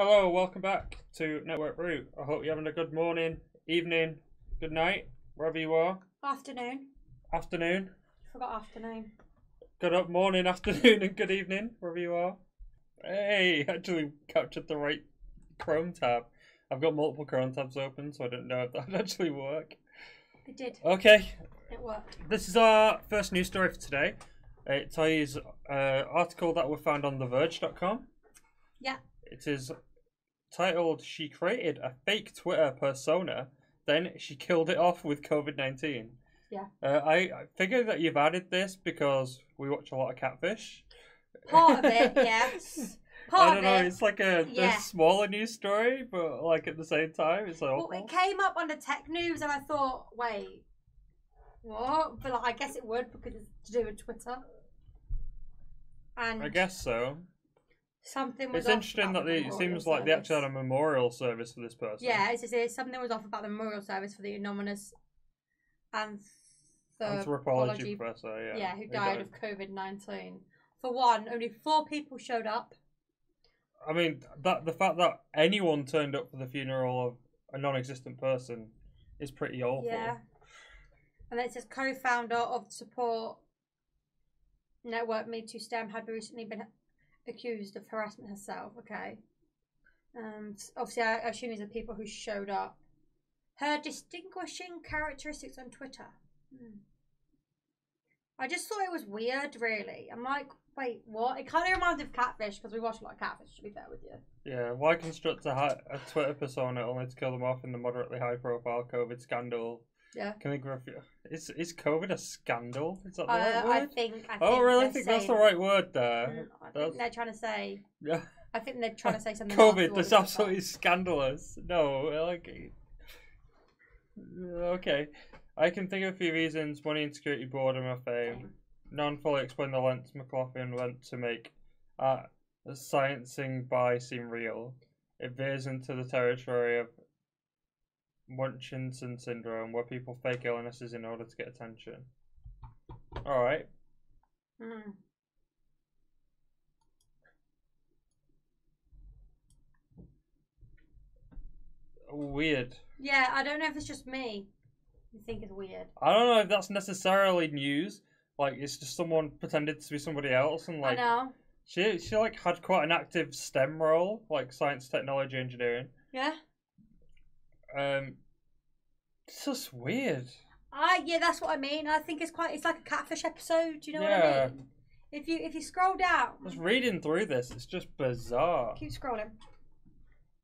Hello, welcome back to Network Root. I hope you're having a good morning, evening, good night, wherever you are. Afternoon. Afternoon. Forgot afternoon. Good up morning, afternoon, and good evening, wherever you are. Hey, actually captured the right Chrome tab. I've got multiple Chrome tabs open, so I don't know if that'd actually work. It did. Okay. It worked. This is our first news story for today. It is an article that we found on TheVerge.com. Yeah. It is titled, "She created a fake Twitter persona, then she killed it off with COVID-19. Yeah. I figure that you've added this because we watch a lot of Catfish. Part of it, yes. Part I don't of know, it. It's like a smaller news story, but like at the same time, it's like... Well, it came up on the tech news and I thought, wait, what? But like, I guess it would because it's to do with Twitter. And I guess so. Something was. It's interesting that it seems like they actually had a memorial service for this person. Yeah, it's just something was off about the memorial service for the anonymous anthropology professor. Yeah, who died of COVID-19. For one, only 4 people showed up. I mean, that the fact that anyone turned up for the funeral of a non-existent person is pretty awful. Yeah, and it says co-founder of the support network MeTooStem had recently been accused of harassment herself. Okay. Obviously, I assume these are people who showed up. Her distinguishing characteristics on Twitter. I just thought it was weird, really. I'm like, wait, what? It kind of reminds me of Catfish, because we watch a lot of Catfish, to be fair with you. Yeah, why construct a Twitter persona only to kill them off in the moderately high-profile COVID scandal? Yeah. Can we grab you? Is COVID a scandal? Is that the right word? I don't really think that's the right word there. I think they're trying to say... Yeah. I think they're trying to say something... COVID, that's absolutely scandalous. No, like... Okay. I can think of a few reasons: money, insecurity, boredom, or fame. None fully explain the lengths McLaughlin went to make sciencing by seem real. It veers into the territory of Munchausen syndrome, where people fake illnesses in order to get attention. All right. Weird. Yeah, I don't know if it's just me. You think it's weird. I don't know if that's necessarily news. Like, it's just someone pretended to be somebody else, and like, I know. She like had quite an active STEM role, like science, technology, engineering. Yeah. It's just weird. Yeah, that's what I mean. I think it's like a Catfish episode. Do you know what I mean? If you scroll down. Just reading through this, it's just bizarre. Keep scrolling.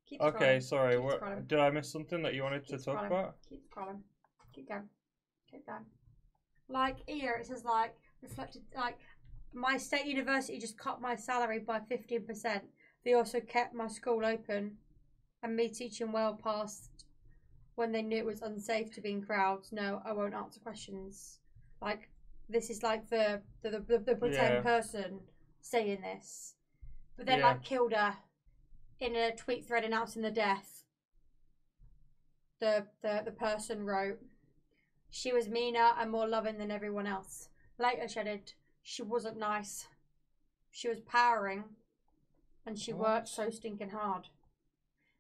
Keep scrolling. Okay, sorry. Did I miss something that you wanted to talk about? Keep scrolling. Keep going. Keep going. Like here, it says like reflected. Like my state university just cut my salary by 15%. They also kept my school open, and me teaching well past when they knew it was unsafe to be in crowds. No, I won't answer questions. Like this is like the pretend person saying this, but then like killed her in a tweet thread announcing the death. The person wrote. She was meaner and more loving than everyone else. Later she added, she wasn't nice. She was powering and she worked so stinking hard.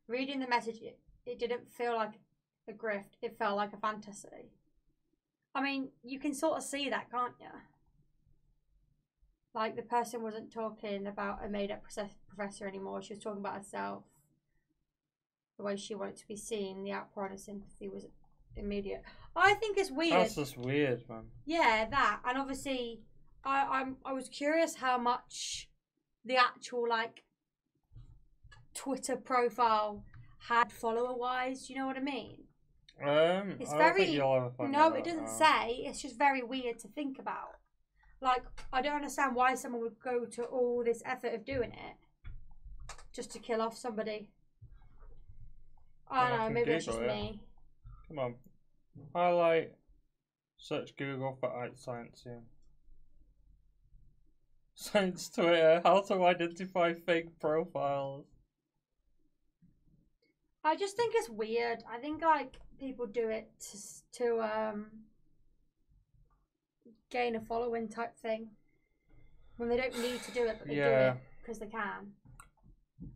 Reading the message, it didn't feel like a grift. It felt like a fantasy. I mean, you can sort of see that, can't you? Like the person wasn't talking about a made-up professor anymore. She was talking about herself. The way she wanted to be seen, the outpouring of sympathy was immediate. I think it's weird. That's just weird, man. Yeah, that. And obviously, I was curious how much the actual, like, Twitter profile had follower-wise. You know what I mean? It's I don't think you'll ever find no, it doesn't say. It's just very weird to think about. Like, I don't understand why someone would go to all this effort of doing it just to kill off somebody. I don't know, maybe it's just me. Come on. Highlight, search Google for @sciencing. Science Twitter, how to identify fake profiles. I just think it's weird. I think like people do it to gain a following type thing when they don't need to do it, but they do it because they can.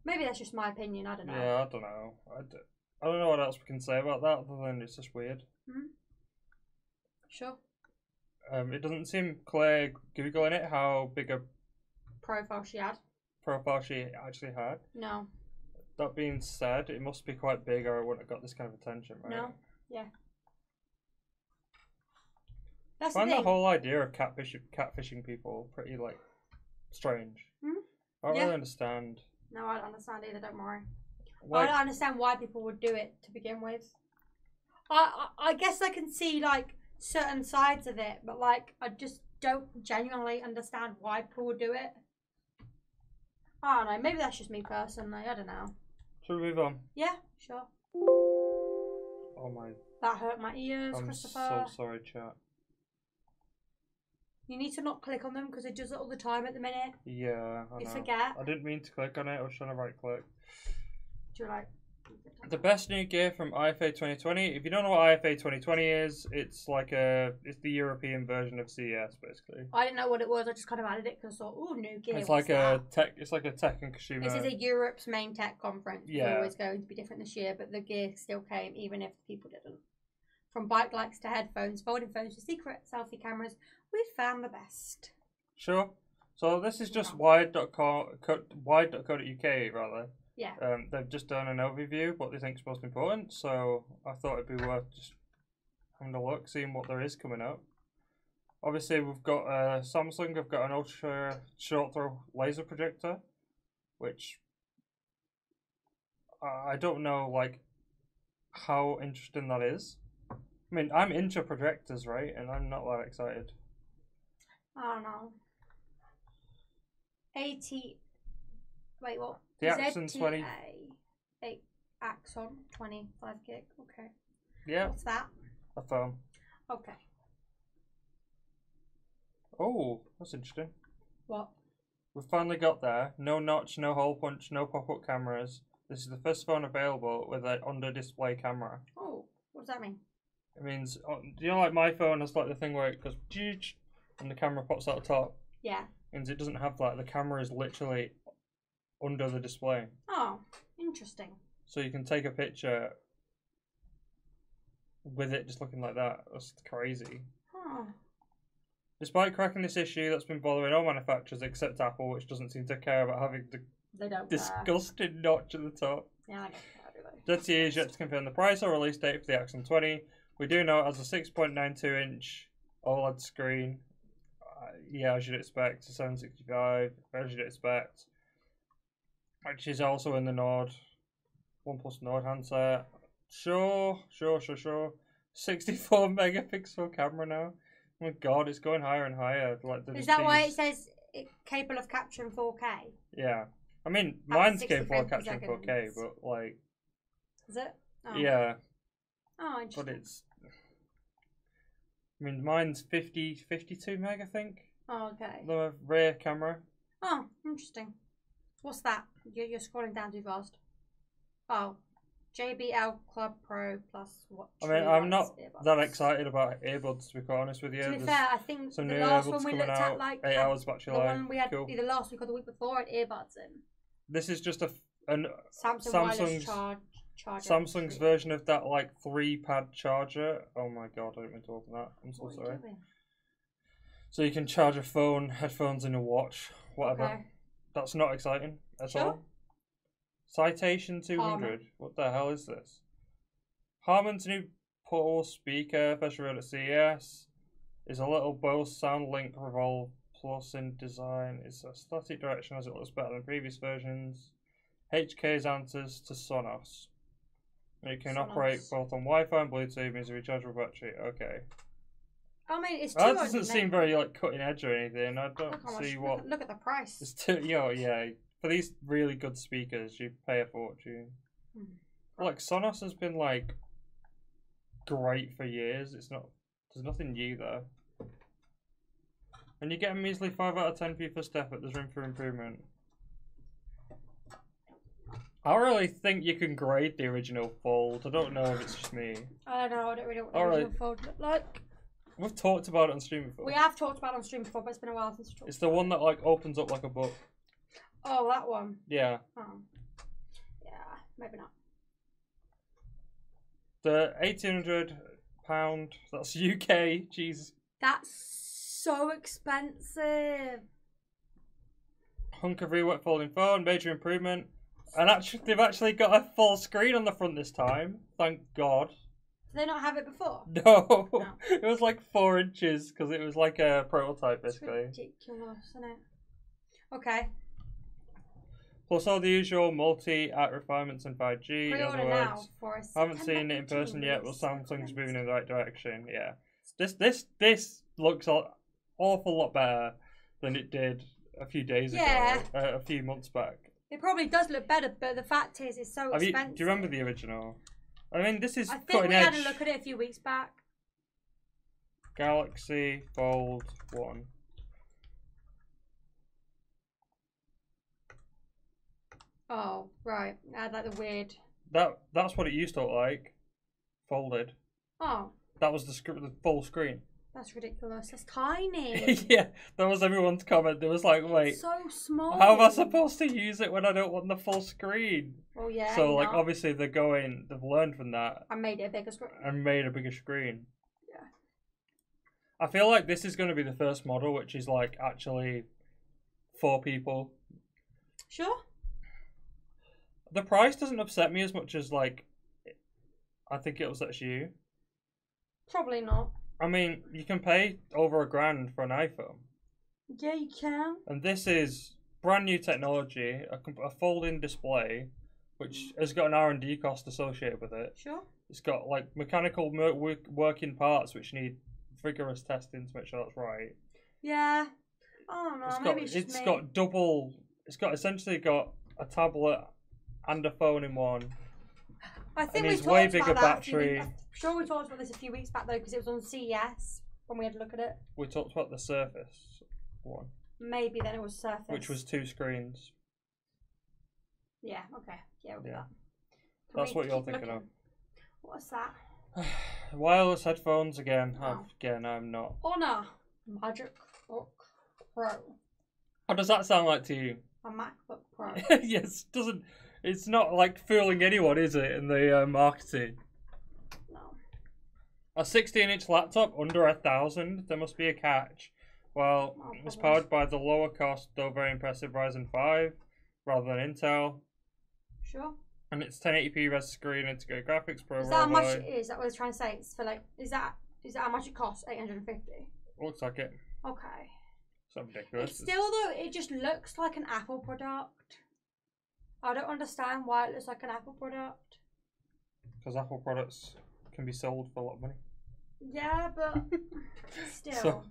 Maybe that's just my opinion, I don't know. Yeah, I don't know. I don't know what else we can say about that other than it's just weird. Mm-hmm. Sure. It doesn't seem clear Googling it how big a profile she had. Profile she actually had. No. That being said, it must be quite big or I wouldn't have got this kind of attention, right? No. Yeah. That's the thing. I find the whole idea of catfishing people pretty like strange. Hmm? I don't really understand. No, I don't understand either, don't worry. Like, I don't understand why people would do it to begin with. I guess I can see like certain sides of it, but like I just don't genuinely understand why people do it. I don't know, maybe that's just me personally, I don't know. Should we move on? Yeah, sure. Oh my... That hurt my ears, Christopher. I'm so sorry, chat. You need to not click on them because it does it all the time at the minute. Yeah, I know. You forget. I didn't mean to click on it, I was trying to right click. Do you like... The best new gear from IFA 2020. If you don't know what IFA 2020 is, it's the European version of CES basically. I didn't know what it was. I just kind of added it because I thought, ooh, new gear. It's like a tech. It's like a tech and consumer. This is a Europe's main tech conference. Yeah, it's always going to be different this year, but the gear still came, even if people didn't. From bike lights to headphones, folding phones to secret selfie cameras, we found the best. Sure. So this is just wired.co.uk rather. Yeah. They've just done an overview of what they think is most important, so I thought it'd be worth just having a look, seeing what there is coming up. Obviously, we've got Samsung. I've got an ultra short throw laser projector, which I don't know, like how interesting that is. I mean, I'm into projectors, right? And I'm not that excited. I don't know. Wait, what? The Axon 20. Axon 20, 5 gig. Okay. Yeah. What's that? A phone. Okay. Oh, that's interesting. What? We've finally got there. No notch, no hole punch, no pop-up cameras. This is the first phone available with an under-display camera. Oh, what does that mean? It means, do you know, like my phone has like the thing where it goes and the camera pops out the top. Yeah. It means it doesn't have that. The camera is literally under the display. Oh, interesting. So you can take a picture with it just looking like that. That's crazy. Huh. Despite cracking this issue that's been bothering all manufacturers except Apple, which doesn't seem to care about having the disgusting notch at the top. Yeah, I don't care. ZTE is yet to confirm the price or release date for the Axon 20. We do know it has a 6.92 inch OLED screen. Yeah, as you'd expect, a 765, as you'd expect. Which is also in the Nord, One Plus Nord handset. Sure. 64 megapixel camera now. Oh my god, it's going higher and higher. Like is that why it says it's capable of capturing 4K? Yeah. I mean, mine's capable of capturing 4K, but like... Is it? Oh. Yeah. Oh, interesting. But it's... I mean, mine's 52 meg, I think. Oh, okay. The rear camera. Oh, interesting. What's that? You're scrolling down too fast. Oh, JBL Club Pro Plus Watch. I mean, I'm not that excited about earbuds, to be quite honest with you. To be fair, I think the last one we looked at, like 8 hours battery life. The one we had either last week or the week before had earbuds in. This is just an Samsung's version of that, like 3-pad charger. Oh my god, I didn't mean to open that. I'm so sorry. So you can charge a phone, headphones, and a watch, whatever. Okay. That's not exciting at all. Citation 200. What the hell is this? Harman's new portable speaker, first revealed at CES, is a little Bose SoundLink Revolve Plus in design. It's a static direction as it looks better than previous versions. HK's answers to Sonos. It can operate both on Wi-Fi and Bluetooth, means a rechargeable battery. Okay. I mean, it's that doesn't seem very like cutting edge or anything. I don't see what. Look at the price. It's too, yeah. For these really good speakers, you pay a fortune. Mm. Like Sonos has been like great for years. It's not. There's nothing new there. And you get a measly 5 out of 10 for your first effort. There's room for improvement. I don't really think you can grade the original Fold. I don't know if it's just me. I don't know. I don't really know what the original Fold looked like. We've talked about it on stream before. We have talked about it on stream before, but it's been a while since we talked about it. It's the one that like opens up like a book. Oh, that got one. Yeah. Oh. Yeah, maybe not. The £1,800, that's UK, jeez. That's so expensive. Hunk of rework folding phone, major improvement. And actually, they've actually got a full screen on the front this time. Thank God. Did they not have it before? No. No. It was like 4 inches because it was like a prototype basically. It's ridiculous, isn't it? Okay. Plus all the usual multi-app refinements and 5G. In other words, I haven't seen it in person yet, but Samsung's moving in the right direction. Yeah. This looks an awful lot better than it did a few days ago, a few months back. It probably does look better, but the fact is, it's so expensive. Do you remember the original? I mean, this is cutting edge. I think we had a look at it a few weeks back. Galaxy Fold 1. Oh, right. Like the weird. That's what it used to look like. Folded. Oh. That was the full screen. That's ridiculous. That's tiny. Yeah, that was everyone's comment. There was like, wait, it's so small. How am I supposed to use it when I don't want the full screen? Well, yeah. So, like, obviously they've learned from that. And made it a bigger screen. And made a bigger screen. Yeah. I feel like this is going to be the first model which is like actually for people. Sure. The price doesn't upset me as much as like, I think it upsets you. Probably not. I mean, you can pay over £1,000 for an iPhone. Yeah, you can. And this is brand new technology, a folding display, which has got an R&D cost associated with it. Sure. It's got like mechanical working parts which need rigorous testing to make sure that's right. Yeah. Oh no, It's got essentially got a tablet and a phone in one. I think we talked about that. I'm sure we talked about this a few weeks back though, because it was on CES when we had a look at it. We talked about the Surface one. Maybe then it was Surface. Which was 2 screens. Yeah. Okay. Yeah. We'll do that. That's what you're thinking of. What's that? Wireless headphones again. Oh. Again, I'm not. Honor Magic Book Pro. How does that sound like to you? A MacBook Pro. Yes. Doesn't. It's not like fooling anyone, is it, in the marketing? No. A 16-inch laptop under £1,000. There must be a catch. Well, it's powered by the lower cost, though very impressive Ryzen 5 rather than Intel. Sure. And it's 1080p res screen, integrated graphics program. Is that how much it is? That what I was trying to say. It's for like, is that how much it costs? 850. Looks like it. Okay. It's not ridiculous. It's still though, it just looks like an Apple product. I don't understand why it looks like an Apple product. Because Apple products can be sold for a lot of money. Yeah, but still. So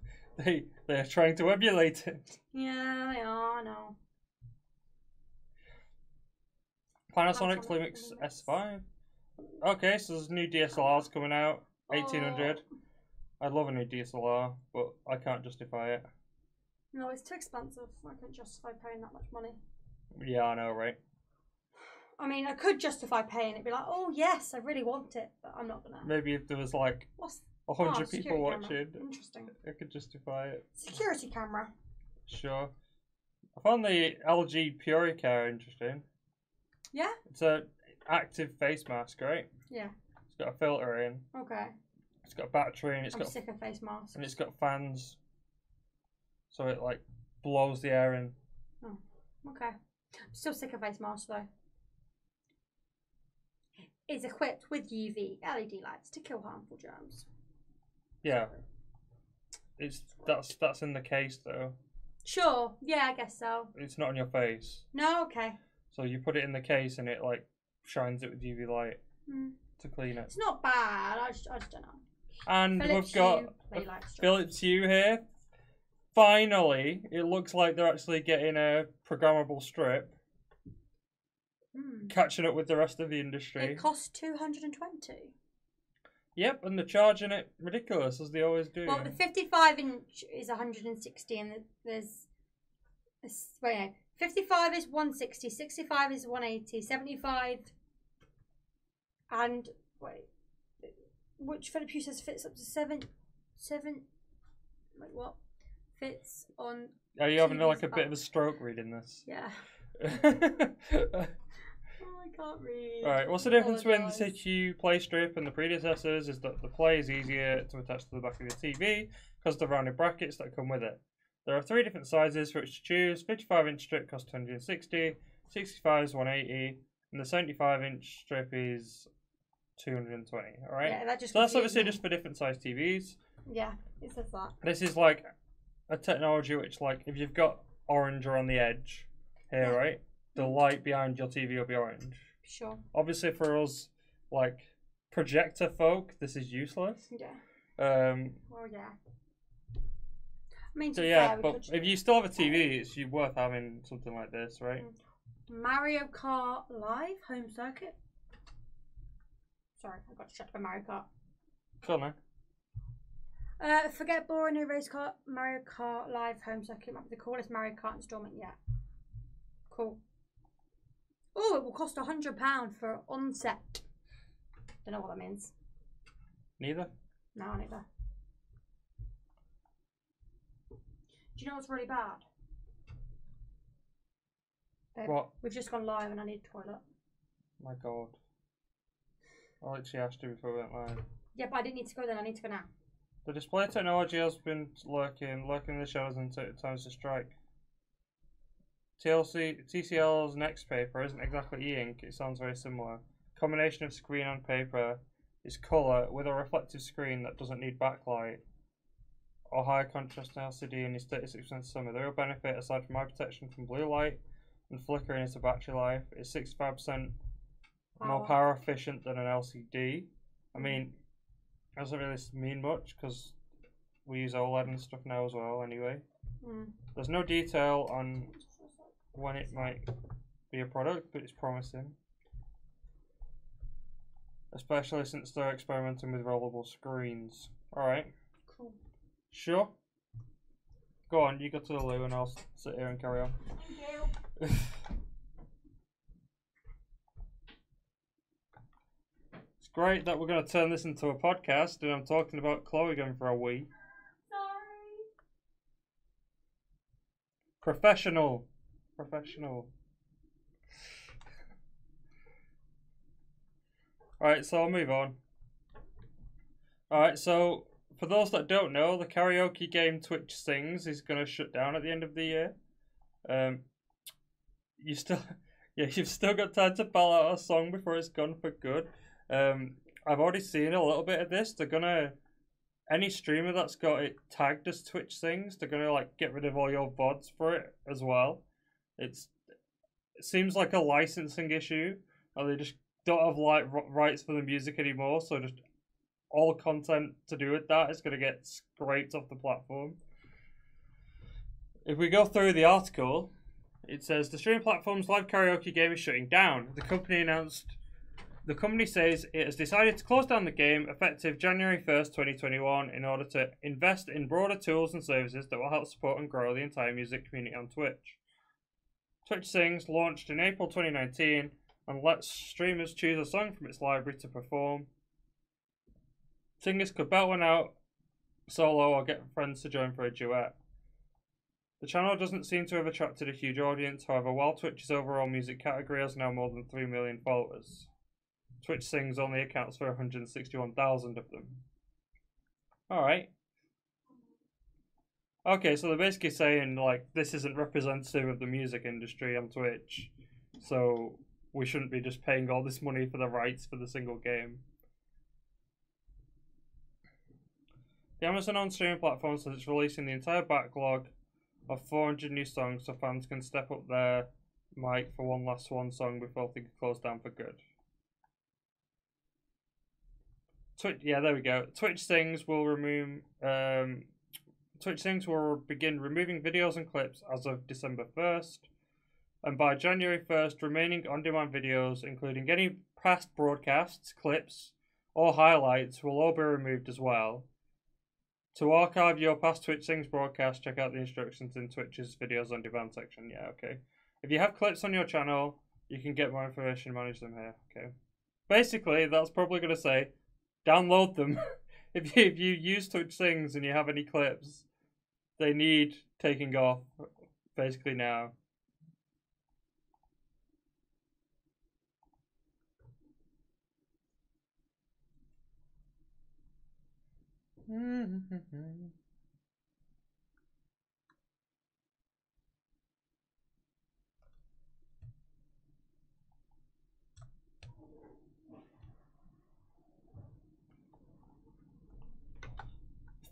they're trying to emulate it. Yeah, they are, no. Panasonic Lumix S5. Okay, so there's new DSLRs coming out. 1800. Oh. I'd love a new DSLR, but I can't justify it. No, it's too expensive. I can't justify paying that much money. Yeah, I know, right? I mean, I could justify paying it, be like, oh yes, I really want it, but I'm not gonna. Maybe if there was like 100 people watching, interesting, I could justify it. Security camera. Sure. I found the LG PuriCare interesting. Yeah. It's an active face mask, right? Yeah. It's got a filter in. Okay. It's got a battery and I'm sick of face masks. And it's got fans, so it like blows the air in. Oh, okay. I'm still sick of face masks though. Is equipped with UV LED lights to kill harmful germs. Yeah, that's in the case though. Sure, yeah, I guess so. It's not on your face. No, okay. So you put it in the case and it like shines it with UV light to clean it. It's not bad. I just don't know. And Philips we've got Philips Hue here. Finally, it looks like they're actually getting a programmable strip. Catching up with the rest of the industry. It costs 220. Yep, and they're charging it ridiculous as they always do. Well, the 55-inch is 160, and there's 55 is 160, 65 is 180, 75, and which Philips Hue says fits up to seven. Like what? Fits on. Are you having like a bit of a stroke reading this? Yeah. I can't read. Alright, what's the difference between the situ play strip and the predecessors is that the play is easier to attach to the back of your TV because of the rounded brackets that come with it. There are three different sizes for which to choose. 55-inch strip costs 260, 65 is 180, and the 75-inch strip is 220. Alright? Yeah, that just so that's obviously just for different size TVs. Yeah, it says that. This is like a technology which, like, if you've got orange or on the edge here, yeah, right, the light behind your TV will be orange. Sure. Obviously, for us, like, projector folk, this is useless. Yeah. Well, yeah. I mean, so yeah, fair, but if you still have a TV, it's worth having something like this, right? Mario Kart Live Home Circuit. Sorry, I got distracted by Mario Kart. Sure, man. Forget boring new race car. Mario Kart Live Home Circuit might be the coolest Mario Kart installment yet. Cool. Oh, it will cost £100 for onset. Don't know what that means. Neither. No, neither. Do you know what's really bad? What? We've just gone live and I need a toilet. My God. I literally asked you before we went live. Yeah, but I didn't need to go then. I need to go now. The display technology has been lurking in the shadows until it turns to strike. TCL's next paper isn't exactly e-ink, it sounds very similar. Combination of screen and paper is colour with a reflective screen that doesn't need backlight or high contrast and LCD and is 36% summer. The real benefit, aside from eye protection from blue light and flickering, is the battery life. It's 65% more power efficient than an LCD. I mean, it doesn't really mean much because we use OLED and stuff now as well anyway. There's no detail on when it might be a product, but it's promising, especially since they're experimenting with rollable screens. Alright. Cool. Sure. Go on, you go to the loo and I'll sit here and carry on. Thank you. It's great that we're going to turn this into a podcast and I'm talking about Chloe going for a wee. Sorry. Professional. Alright, so I'll move on. Alright, so for those that don't know, the karaoke game Twitch Sings is going to shut down at the end of the year. You've still got time to ball out a song before it's gone for good. I've already seen a little bit of this. They're going to, any streamer that's got it tagged as Twitch Sings, they're going to, like, get rid of all your VODs for it as well. It seems like a licensing issue, and they just don't have rights for the music anymore, so just all content to do with that is going to get scraped off the platform. If we go through the article, it says the streaming platform's live karaoke game is shutting down. The company says it has decided to close down the game effective January 1st, 2021 in order to invest in broader tools and services that will help support and grow the entire music community on Twitch. Twitch Sings launched in April 2019 and lets streamers choose a song from its library to perform. Singers could belt one out solo or get friends to join for a duet. The channel doesn't seem to have attracted a huge audience, however, while Twitch's overall music category has now more than 3 million followers. Twitch Sings only accounts for 161,000 of them. Alright. Okay, so they're basically saying, like, this isn't representative of the music industry on Twitch, so we shouldn't be just paying all this money for the rights for the single game. The Amazon on-streaming platform says it's releasing the entire backlog of 400 new songs so fans can step up their mic for one last one song before things close down for good. Twitch Sings will remove... Twitch Sings will begin removing videos and clips as of December 1st, and by January 1st, remaining on-demand videos, including any past broadcasts, clips, or highlights, will all be removed as well. To archive your past Twitch Sings broadcast, check out the instructions in Twitch's videos on demand section. Yeah, okay. If you have clips on your channel, you can get more information and manage them here. Okay. Basically, that's probably going to say, download them. If you use Twitch Sings and you have any clips, they need taking off, basically now.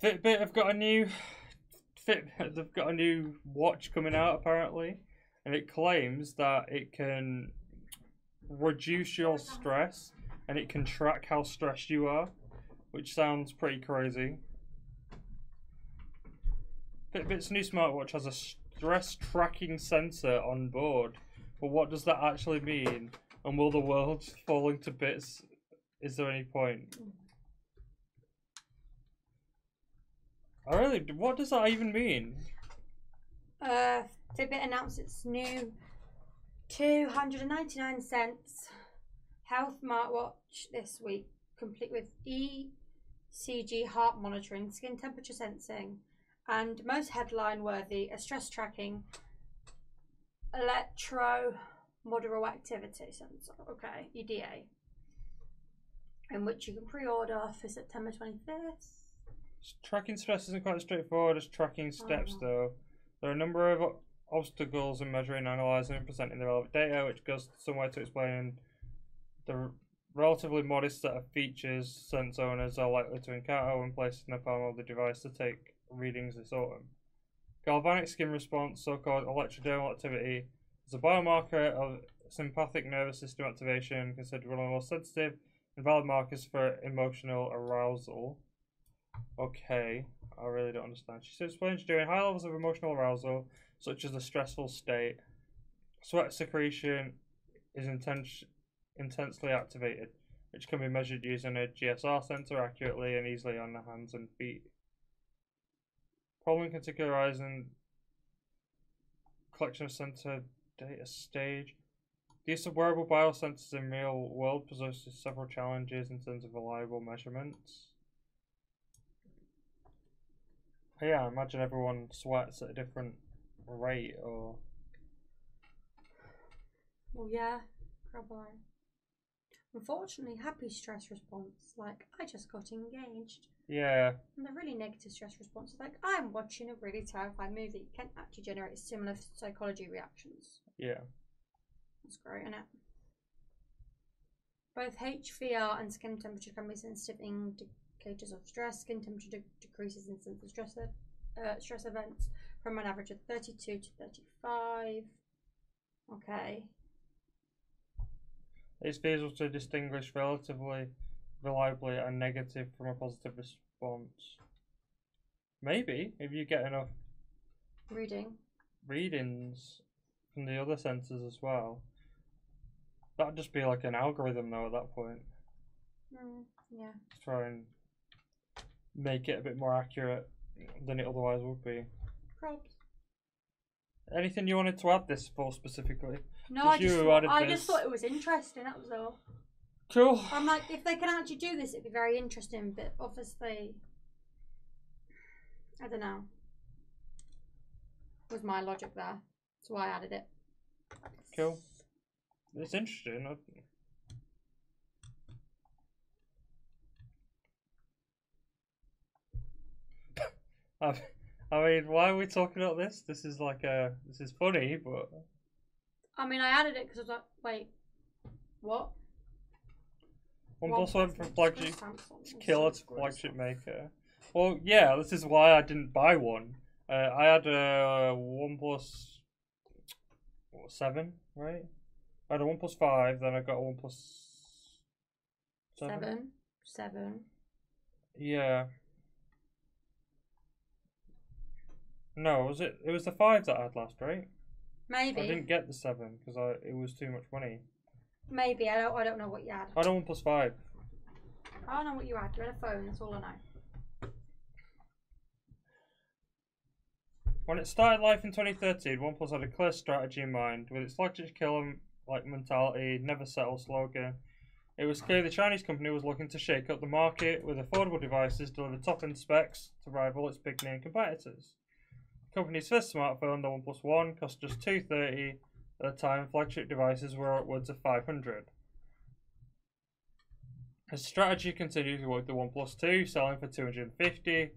Fitbit have got a new watch coming out apparently, and it claims that it can reduce your stress and it can track how stressed you are, which sounds pretty crazy. Fitbit's new smartwatch has a stress tracking sensor on board, but what does that actually mean? And will the world fall into bits? Is there any point? I really, what does that even mean? Fitbit announced its new $299 health smartwatch this week, complete with ECG heart monitoring, skin temperature sensing, and most headline worthy, a stress tracking electromodular activity sensor, okay, EDA, in which you can pre-order for September 25th. Tracking stress isn't quite as straightforward as tracking steps, though. There are a number of obstacles in measuring, analysing, and presenting the relevant data, which goes some way to explain the relatively modest set of features sense owners are likely to encounter when placing the palm of the device to take readings this autumn. Galvanic skin response, so-called electrodermal activity, is a biomarker of sympathetic nervous system activation, considered one of the most sensitive and valid markers for emotional arousal. Okay, I really don't understand. She explains during high levels of emotional arousal, such as a stressful state, sweat secretion is intensely activated, which can be measured using a GSR sensor accurately and easily on the hands and feet. Problem can arise in collection of sensor data stage. The use of wearable biosensors in real world poses several challenges in terms of reliable measurements. Yeah, I imagine everyone sweats at a different rate, or... Well, yeah, probably. Unfortunately, happy stress response, like, I just got engaged. Yeah. And the really negative stress response is like, I'm watching a really terrifying movie, can actually generate similar psychology reactions. Yeah. That's great, isn't it? Both HVR and skin temperature can be sensitive in indicators of stress. Skin temperature decreases in sense of stress, stress events from an average of 32 to 35. Okay. It's feasible to distinguish relatively reliably a negative from a positive response. Maybe if you get enough readings from the other sensors as well. That'd just be like an algorithm though at that point. Yeah. Try and make it a bit more accurate than it otherwise would be. Props. Anything you wanted to add this for specifically? No, I just thought it was interesting, that was all. Cool. I'm like, if they can actually do this, it'd be very interesting, but obviously, I don't know. Was my logic there. That's why I added it. Cool. It's interesting. I mean, why are we talking about this? This is like a... This is funny, but... I mean, I added it because I was like, wait, what? OnePlus went from flagship killer to flagship maker. Well, yeah, this is why I didn't buy one. I had a OnePlus 7, right? I had a OnePlus 5, then I got a OnePlus 7. Yeah. No, was it? It was the 5 that I had last, right? Maybe. I didn't get the 7 because it was too much money. Maybe I don't know what you had. I had a OnePlus 5. I don't know what you had. You had a phone. That's all I know. When it started life in 2013, OnePlus had a clear strategy in mind. With its flagship killer-like mentality, never settle slogan, it was clear the Chinese company was looking to shake up the market with affordable devices delivered top-end specs to rival its big-name competitors. Company's first smartphone, the OnePlus One, cost just $230 at the time. Flagship devices were upwards of $500. His strategy continues with the OnePlus 2 selling for 250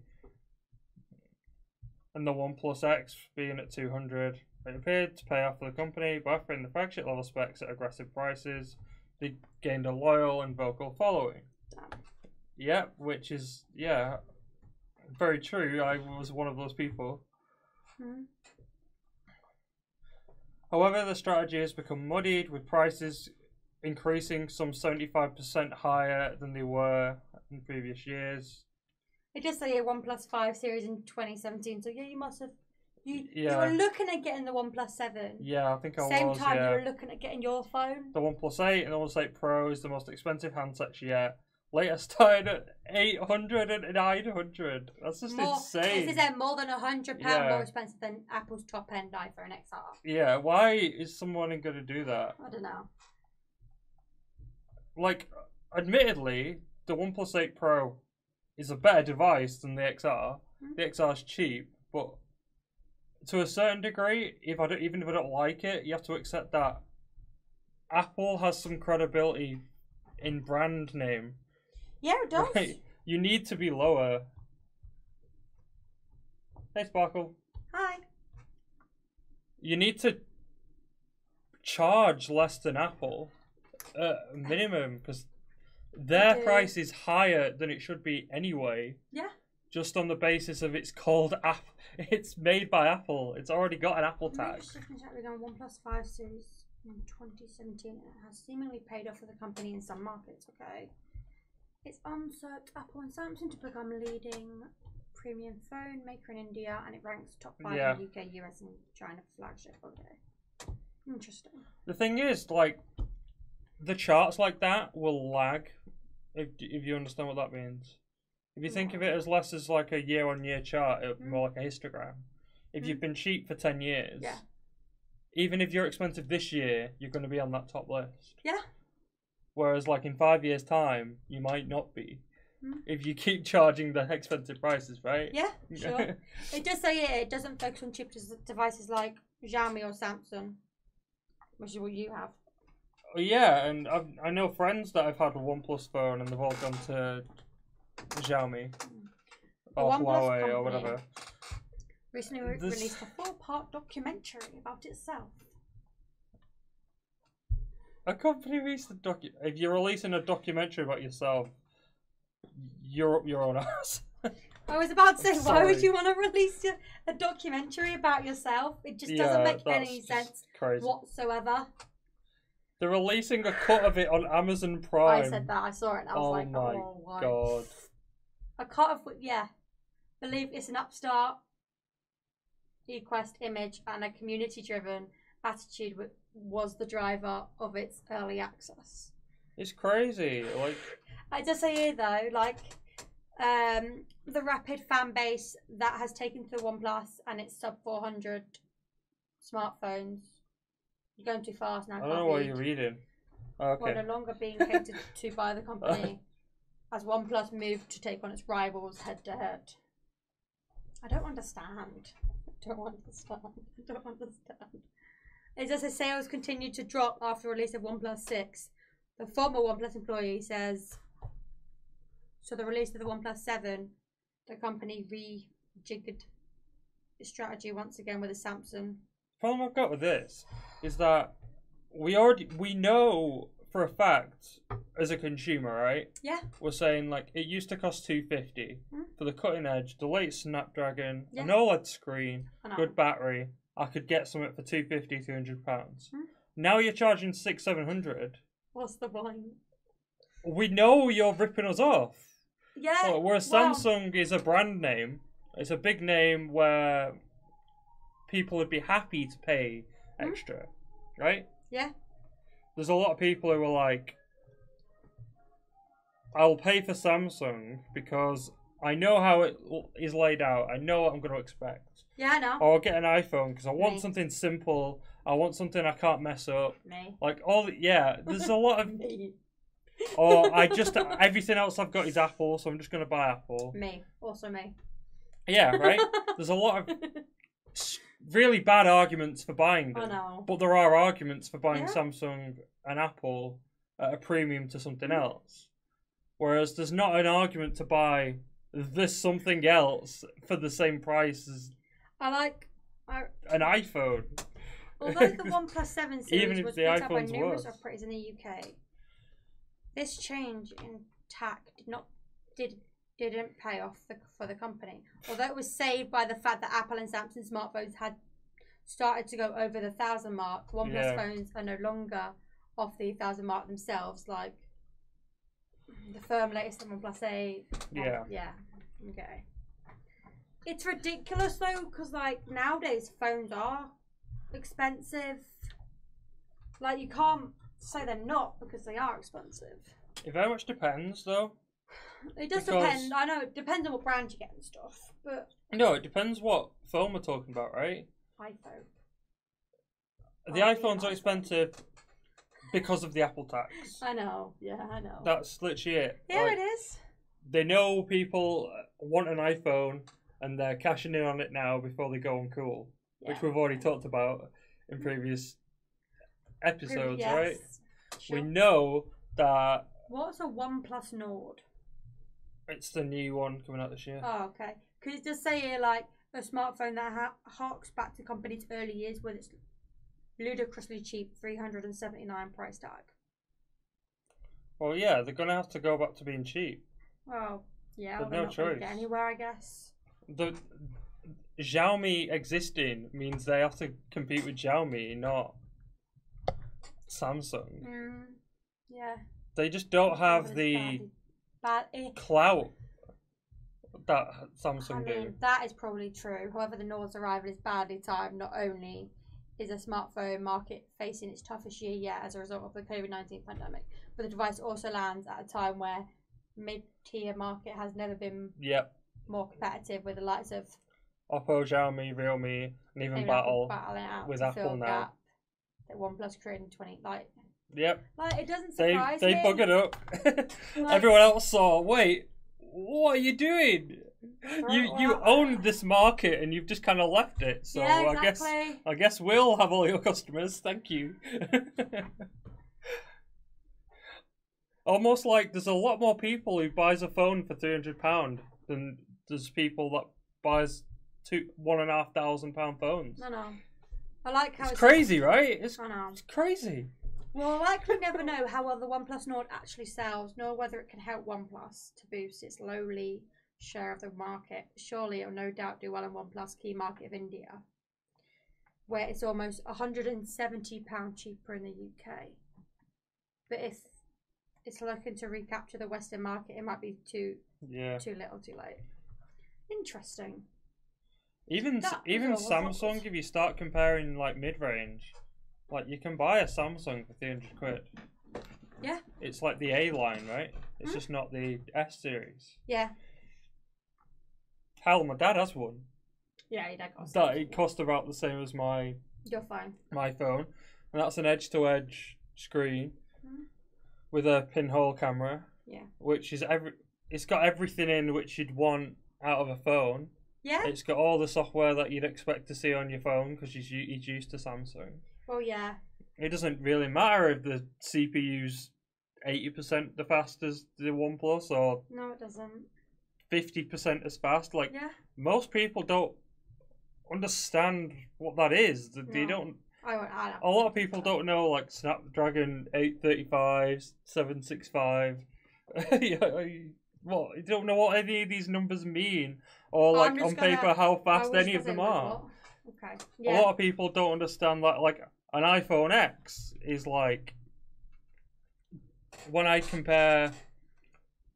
and the OnePlus X being at 200. It appeared to pay off for the company by offering the flagship level specs at aggressive prices. They gained a loyal and vocal following. Damn. Yep, which is, yeah, very true. I was one of those people. Hmm. However, the strategy has become muddied with prices increasing some 75% higher than they were in previous years. It does say a OnePlus 5 series in 2017, so yeah, you must have... You were looking at getting the OnePlus 7. Yeah, I think I was. Same time you were looking at getting your phone. The OnePlus 8 and the OnePlus 8 Pro is the most expensive handsets yet. Later started at 800 and 900. That's just insane. This is more than £100 more expensive than Apple's top end iPhone XR. Yeah, why is someone going to do that? I don't know. Like, admittedly, the OnePlus 8 Pro is a better device than the XR. Mm-hmm. The XR is cheap, but to a certain degree, even if I don't like it, you have to accept that Apple has some credibility in brand name. Yeah, it does. Right? You need to be lower. Hey, Sparkle. Hi. You need to charge less than Apple at a minimum because their price is higher than it should be anyway. Yeah. Just on the basis of it's called App, it's made by Apple. It's already got an Apple tag. We're going OnePlus 5 series in 2017, and it has seemingly paid off for the company in some markets. Okay, it's usurped Apple and Samsung to become leading premium phone maker in India, and it ranks top 5 in the UK, US, and China flagship. Okay, interesting. The thing is, like, the charts like that will lag. If you understand what that means. If you think of it as less as like a year-on-year chart, it'll be more like a histogram. If you've been cheap for 10 years, even if you're expensive this year, you're going to be on that top list. Yeah. Whereas like in 5 years' time, you might not be. Mm. If you keep charging the expensive prices, right? Yeah, sure. It does say it doesn't focus on cheap devices like Xiaomi or Samsung, which is what you have. Yeah, and I know friends that I've had a OnePlus phone and they've all gone to... Xiaomi or Huawei or whatever. Recently released a 4-part documentary about itself. A company released a documentary. If you're releasing a documentary about yourself, you're up your own ass. I was about to say, why would you want to release a documentary about yourself? It just doesn't make any sense whatsoever. They're releasing a cut of it on Amazon Prime. I said that. I saw it. And I was like, oh my god. A cut of believe it's an upstart eQuest image and a community-driven attitude was the driver of its early access. It's crazy. Like I just say here though, like the rapid fan base that has taken to the OnePlus and its sub 400 smartphones. You're going too fast now. I don't know what you're reading. Okay. Well, no longer being catered to by the company as OnePlus moved to take on its rivals head to head. I don't understand. I don't understand. It says the sales continued to drop after the release of OnePlus 6. The former OnePlus employee says, so the release of the OnePlus 7, the company rejiggered its strategy once again with a Samsung. The problem I've got with this is that we know for a fact as a consumer, right? Yeah. We're saying like it used to cost $250 for the cutting edge, the latest Snapdragon, an OLED screen, good battery. I could get something for £250, £200. Now you're charging $600-700. What's the point? We know you're ripping us off. Yeah. So, whereas Samsung is a brand name, it's a big name where people would be happy to pay extra, right? Yeah. There's a lot of people who are like, I'll pay for Samsung because I know how it is laid out. I know what I'm going to expect. Yeah, I know. Or I'll get an iPhone because I want something simple. I want something I can't mess up. Me. Like, there's a lot of... Me. Or everything else I've got is Apple, so I'm just going to buy Apple. Me. Also me. Yeah, right? There's a lot of... really bad arguments for buying them, but there are arguments for buying Samsung and Apple at a premium to something else. Whereas there's not an argument to buy this something else for the same price as an iPhone. Although the OnePlus 7 series even if was the picked up by numerous operators in the UK, this change in tack didn't pay off for the company. Although it was saved by the fact that Apple and Samsung smartphones had started to go over the 1,000 mark, OnePlus phones are no longer off the 1,000 mark themselves. Like the latest OnePlus 8. Yeah. Yeah. Okay. It's ridiculous though, because like nowadays phones are expensive. Like you can't say they're not because they are expensive. It very much depends though. It does depend. I know it depends on what brand you get and stuff, but no, it depends what phone we're talking about, right? iPhone. The iPhones are expensive because of the Apple tax. I know. Yeah, I know. That's literally it. Yeah, like, it is. They know people want an iPhone and they're cashing in on it now before they go on cool, which we've already talked about in previous episodes, right? Sure. We know that. What's a One Plus Nord? It's the new one coming out this year. Oh, okay. Because it does say here, like, a smartphone that harks back to the company's early years with its ludicrously cheap $379 price tag. Well, yeah, they're going to have to go back to being cheap. Well, yeah. There's no choice. Get anywhere, I guess. The Xiaomi existing means they have to compete with Xiaomi, not Samsung. Mm, yeah. They just don't have the clout that Samsung do. I mean, that is probably true. However, the Nord's arrival is badly timed. Not only is the smartphone market facing its toughest year yet as a result of the COVID-19 pandemic, but the device also lands at a time where mid-tier market has never been more competitive, with the likes of Oppo, Xiaomi, Realme, and even Battle with Apple now. That OnePlus created in 2020. Like, it doesn't surprise me. They buggered up. Like, everyone else saw. Wait, what are you doing? You owned this market and you've just kind of left it. So yeah, exactly. I guess we'll have all your customers. Thank you. Almost like there's a lot more people who buys a phone for £300 than there's people that buys £1,500 phones. I know. I like how it's crazy, right? It's, I know. It's crazy. We'll likely never know how well the OnePlus Nord actually sells, nor whether it can help OnePlus to boost its lowly share of the market. Surely it will no doubt do well in OnePlus' key market of India, where it's almost £170 cheaper in the UK. But if it's looking to recapture the Western market, it might be too little, too late. Interesting. Even Samsung, if you start comparing like mid-range, like you can buy a Samsung for £300. Yeah. It's like the A line, right? It's just not the S series. Yeah. Hell, my dad has one. Yeah, your dad got that. It cost about the same as my. You're fine. My phone, and that's an edge-to-edge screen with a pinhole camera. Yeah. Which is It's got everything in which you'd want out of a phone. Yeah. It's got all the software that you'd expect to see on your phone because he's used to Samsung. Well, yeah. It doesn't really matter if the CPU's 80% the fast as the OnePlus or. No, it doesn't. 50% as fast. Like, most people don't understand what that is. They don't. I don't. A lot of people don't know, like, Snapdragon 835, 765. Well, you don't know what any of these numbers mean, or like on paper how fast any of them are. Okay. Yeah. A lot of people don't understand that. Like an iPhone X is like when I compare,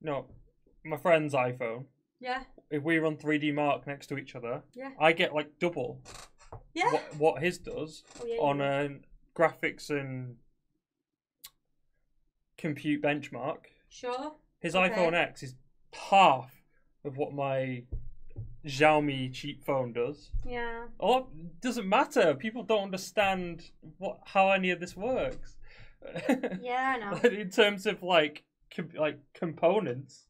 my friend's iPhone. Yeah. If we run 3D Mark next to each other, I get like double. Yeah. What his does on a graphics and compute benchmark. Sure. His iPhone X is half of what my Xiaomi cheap phone does. Yeah. Oh, it doesn't matter. People don't understand how any of this works. Yeah, I know. In terms of like components,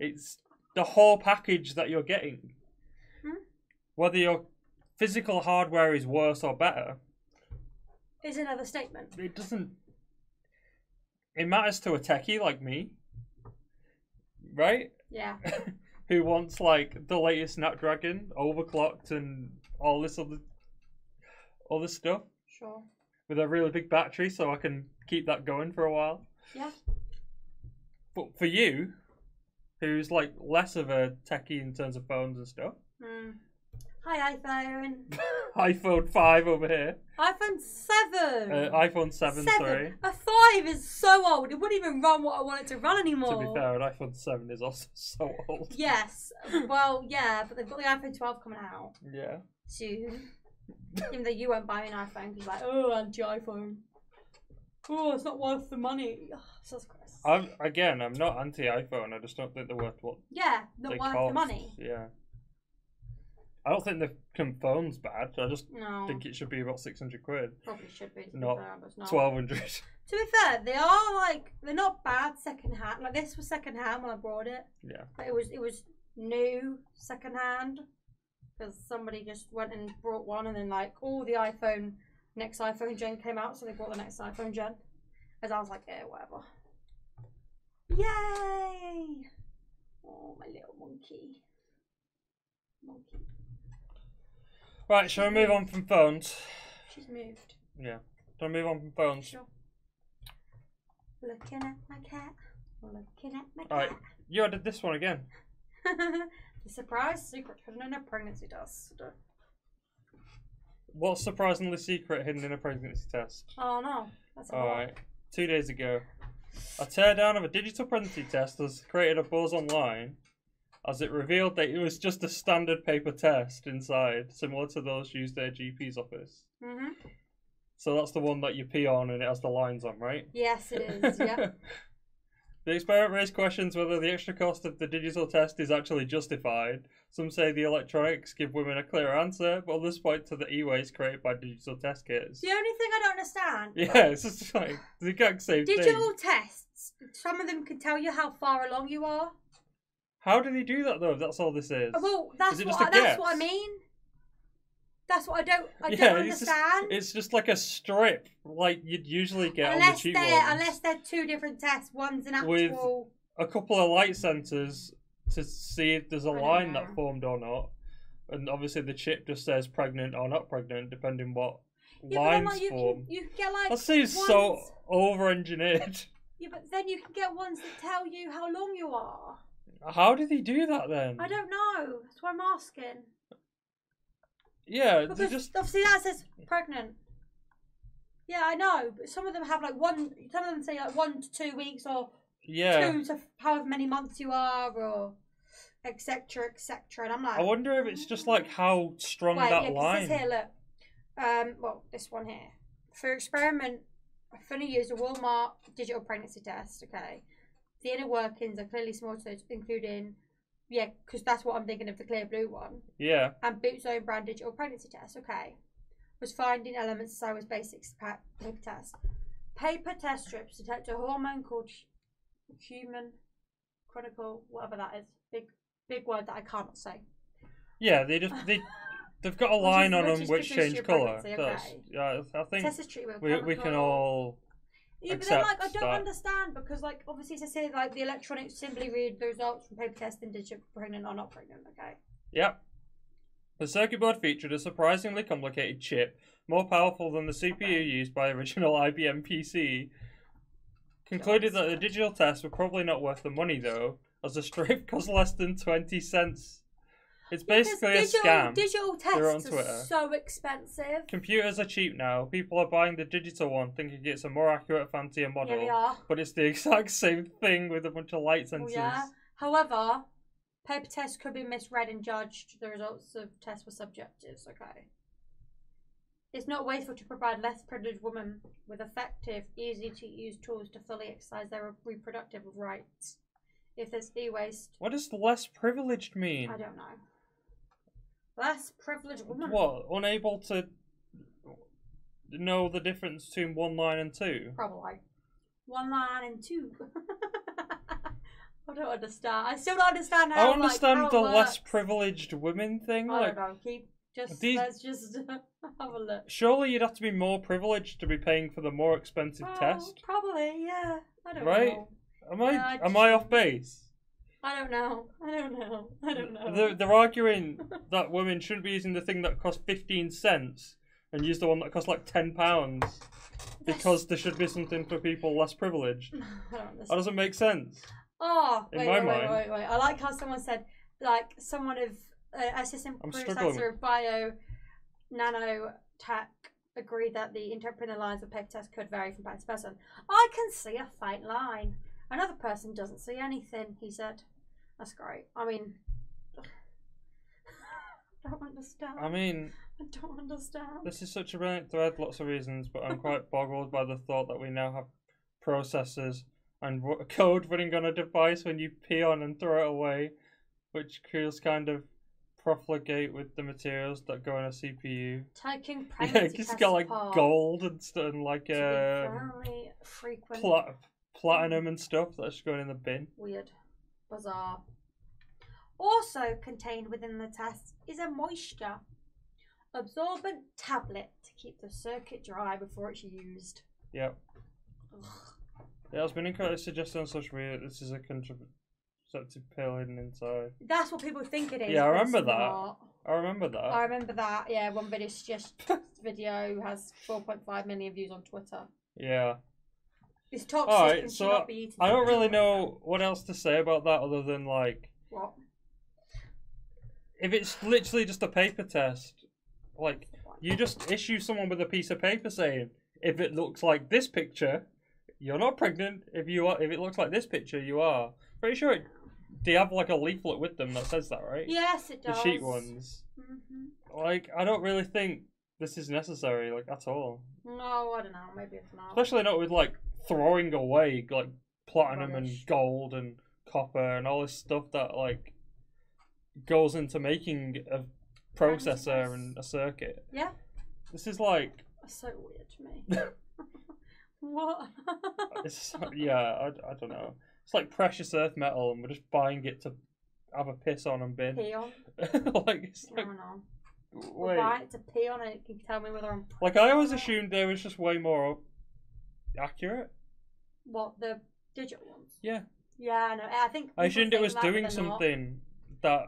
it's the whole package that you're getting. Hmm? Whether your physical hardware is worse or better is another statement. It doesn't. It matters to a techie like me. right? Yeah. Who wants like the latest Snapdragon, overclocked, and all this other stuff. Sure. With a really big battery, so I can keep that going for a while. Yeah. But for you, who's like less of a techie in terms of phones and stuff. Mm. Hi iPhone. iPhone 5 over here. iPhone 7. iPhone 7. Sorry. A 5 is so old. It wouldn't even run what I want it to run anymore. To be fair, an iPhone 7 is also so old. Yes. Well, yeah, but they've got the iPhone 12 coming out. Yeah. Soon. Even though you won't buy an iPhone, because you're like, oh, anti-iPhone. Oh, it's not worth the money. Oh, so gross. I'm not anti-iPhone. I just don't think they're worth what. Yeah, not worth the money. Yeah. I don't think the phone's bad. I just think it should be about 600 quid. Probably should be. Not 1,200. To be fair, they are like they're not bad second hand. Like this was second hand when I bought it. Yeah. But it was new second hand. Because somebody just went and brought one, and then like all the next iPhone gen came out, so they brought the next iPhone gen. As I was like, eh, whatever. Yay! Oh, my little monkey. Monkey. Right, shall we move on from phones? She's moved. Yeah. Shall we move on from phones? Sure. Looking at my cat. Looking at my cat. Alright, you added this one again. Surprise secret hidden in a pregnancy test. What's surprisingly secret hidden in a pregnancy test? Oh no, that's all right. 2 days ago, a teardown of a digital pregnancy test has created a buzz online, as it revealed that it was just a standard paper test inside, similar to those used at a GP's office. Mm-hmm. So that's the one that you pee on and it has the lines on, right? Yes, it is. Yeah. The experiment raised questions whether the extra cost of the digital test is actually justified. Some say the electronics give women a clear answer, but others point to the e-waste created by digital test kits. The only thing I don't understand... Yeah, it's just like the exact same thing. Digital tests, some of them can tell you how far along you are. How do they do that, though, if that's all this is? Well, that's what I mean. That's what I don't understand. It's just like a strip, like you'd usually get on the cheap ones. Unless they're two different tests. One's an actual... With a couple of light sensors to see if there's a line that formed or not. And obviously the chip just says pregnant or not pregnant, depending what lines form. You can get like... That seems so over-engineered. Yeah, but then you can get ones that tell you how long you are. How do they do that, then? I don't know. That's why I'm asking. Yeah, because just... obviously that says pregnant. Yeah, I know, but some of them have like some of them say like 1 to 2 weeks or 2 to however many months you are, or etc. etc. And I'm like, I wonder if it's just like how strong that line. It says here, look, this one here for experiment. I finally used a Walmart digital pregnancy test. Okay, the inner workings are clearly smaller, including. Yeah, because that's what I'm thinking of, the clear blue one. Yeah. And Boots' own brand digital pregnancy test. Okay. Was finding elements as I was basics paper test. Paper test strips detect a hormone called human chronicle, whatever that is. Big word that I cannot say. Yeah, they've got a line on them which change colour. Okay. Yeah, I think we can all. Yeah, but then like I don't understand, because like obviously it's here like the electronics simply read the results from paper testing digital pregnant or not pregnant, okay? Yep. The circuit board featured a surprisingly complicated chip, more powerful than the CPU used by the original IBM PC. Concluded that the digital tests were probably not worth the money though, as the strip cost less than 20 cents. It's basically a scam. Digital tests are so expensive. Computers are cheap now. People are buying the digital one thinking it's a more accurate, fancier model. Yeah, they are. But it's the exact same thing with a bunch of light sensors. Well, yeah. However, paper tests could be misread and judged. The results of tests were subjective. Okay. It's not wasteful to provide less privileged women with effective, easy-to-use tools to fully exercise their reproductive rights. If there's e-waste... What does less privileged mean? I don't know. Less privileged woman. What? Unable to know the difference between one line and two? Probably. One line and two. I don't understand. I still don't understand how. I understand how it works. Less privileged women thing. I don't know. Let's just have a look. Surely you'd have to be more privileged to be paying for the more expensive test. Probably, yeah. I don't know. Right? Am I off base? I don't know. They're arguing that women shouldn't be using the thing that costs 15 cents and use the one that costs like £10 because there should be something for people less privileged. I don't understand. That doesn't make sense. Oh, wait, in my mind. I like how someone said, like, someone of assistant professor of bio nanotech agreed that the interpreting lines of paper tests could vary from person to person. I can see a faint line. Another person doesn't see anything, he said. That's great. I mean, I don't understand. This is such a brilliant thread, lots of reasons, but I'm quite boggled by the thought that we now have processors and code running on a device when you pee on and throw it away, which feels kind of profligate with the materials that go on a CPU. Taking pregnancy tests. Yeah, it's got like gold and stuff, and like platinum and stuff that's going in the bin. Weird. Bizarre. Also contained within the test is a moisture absorbent tablet to keep the circuit dry before it's used. Yep. Ugh. Yeah, it's been incorrectly suggested on social media this is a contraceptive pill hidden inside. That's what people think it is. Yeah, I remember that. I remember that. Yeah, one video video has 4.5 million views on Twitter. Yeah. It's toxic. All right, and so not be eaten. I don't really know what else to say about that other than like. What? If it's literally just a paper test, like you just issue someone with a piece of paper saying, if it looks like this picture, you're not pregnant. If you are, if it looks like this picture, you are. Pretty sure. They have like a leaflet with them that says that, right? Yes, it does. The cheat ones. Mm-hmm. Like I don't really think this is necessary, like at all. No, I don't know. Maybe it's not. Especially not with like. Throwing away like platinum and gold and copper and all this stuff that like goes into making a processor and a circuit. Yeah. This is like. That's so weird to me. What? It's, yeah, I don't know. It's like precious earth metal, and we're just buying it to have a piss on and bin. Pee on. Like it's like. I don't know. Wait. Buy it to pee on, and it can tell me whether I'm. Like I always assumed there was just way more. Accurate? What, the digital ones? Yeah. Yeah, no, I think. I assumed it was doing something that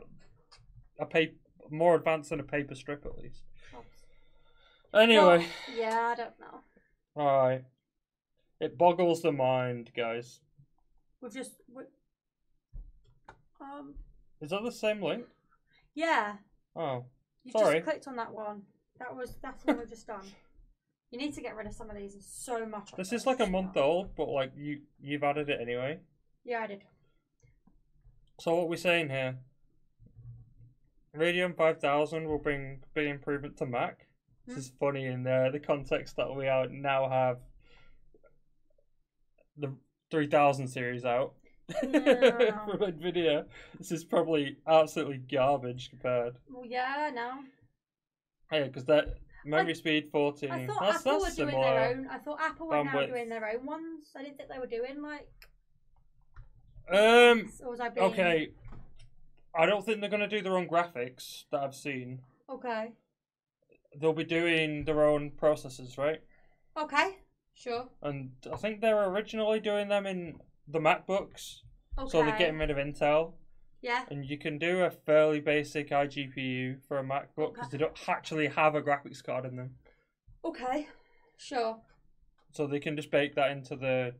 a paper more advanced than a paper strip, at least. Anyway. Well, yeah, I don't know. All right. It boggles the mind, guys. We've just. Is that the same link? Yeah. Oh. You just clicked on that one. That's the one we've just done. You need to get rid of some of these. There's so much. This is like a month old, but like you've added it anyway. Yeah, I did. So what we're saying here, Radeon 5000 will bring big improvement to Mac. Mm. This is funny in the context that we are now have the 3000 series out from NVIDIA. This is probably absolutely garbage compared. Well, yeah, no. Yeah, because that. Memory speed 14. I thought Apple were doing their own. I thought Apple were now doing their own ones. I didn't think they were doing like. Or was I being... Okay. I don't think they're going to do their own graphics that I've seen. Okay. They'll be doing their own processors, right? Okay. Sure. And I think they were originally doing them in the MacBooks. Okay. So they're getting rid of Intel. Yeah. And you can do a fairly basic iGPU for a MacBook because they don't actually have a graphics card in them. Okay, sure. So they can just bake that into the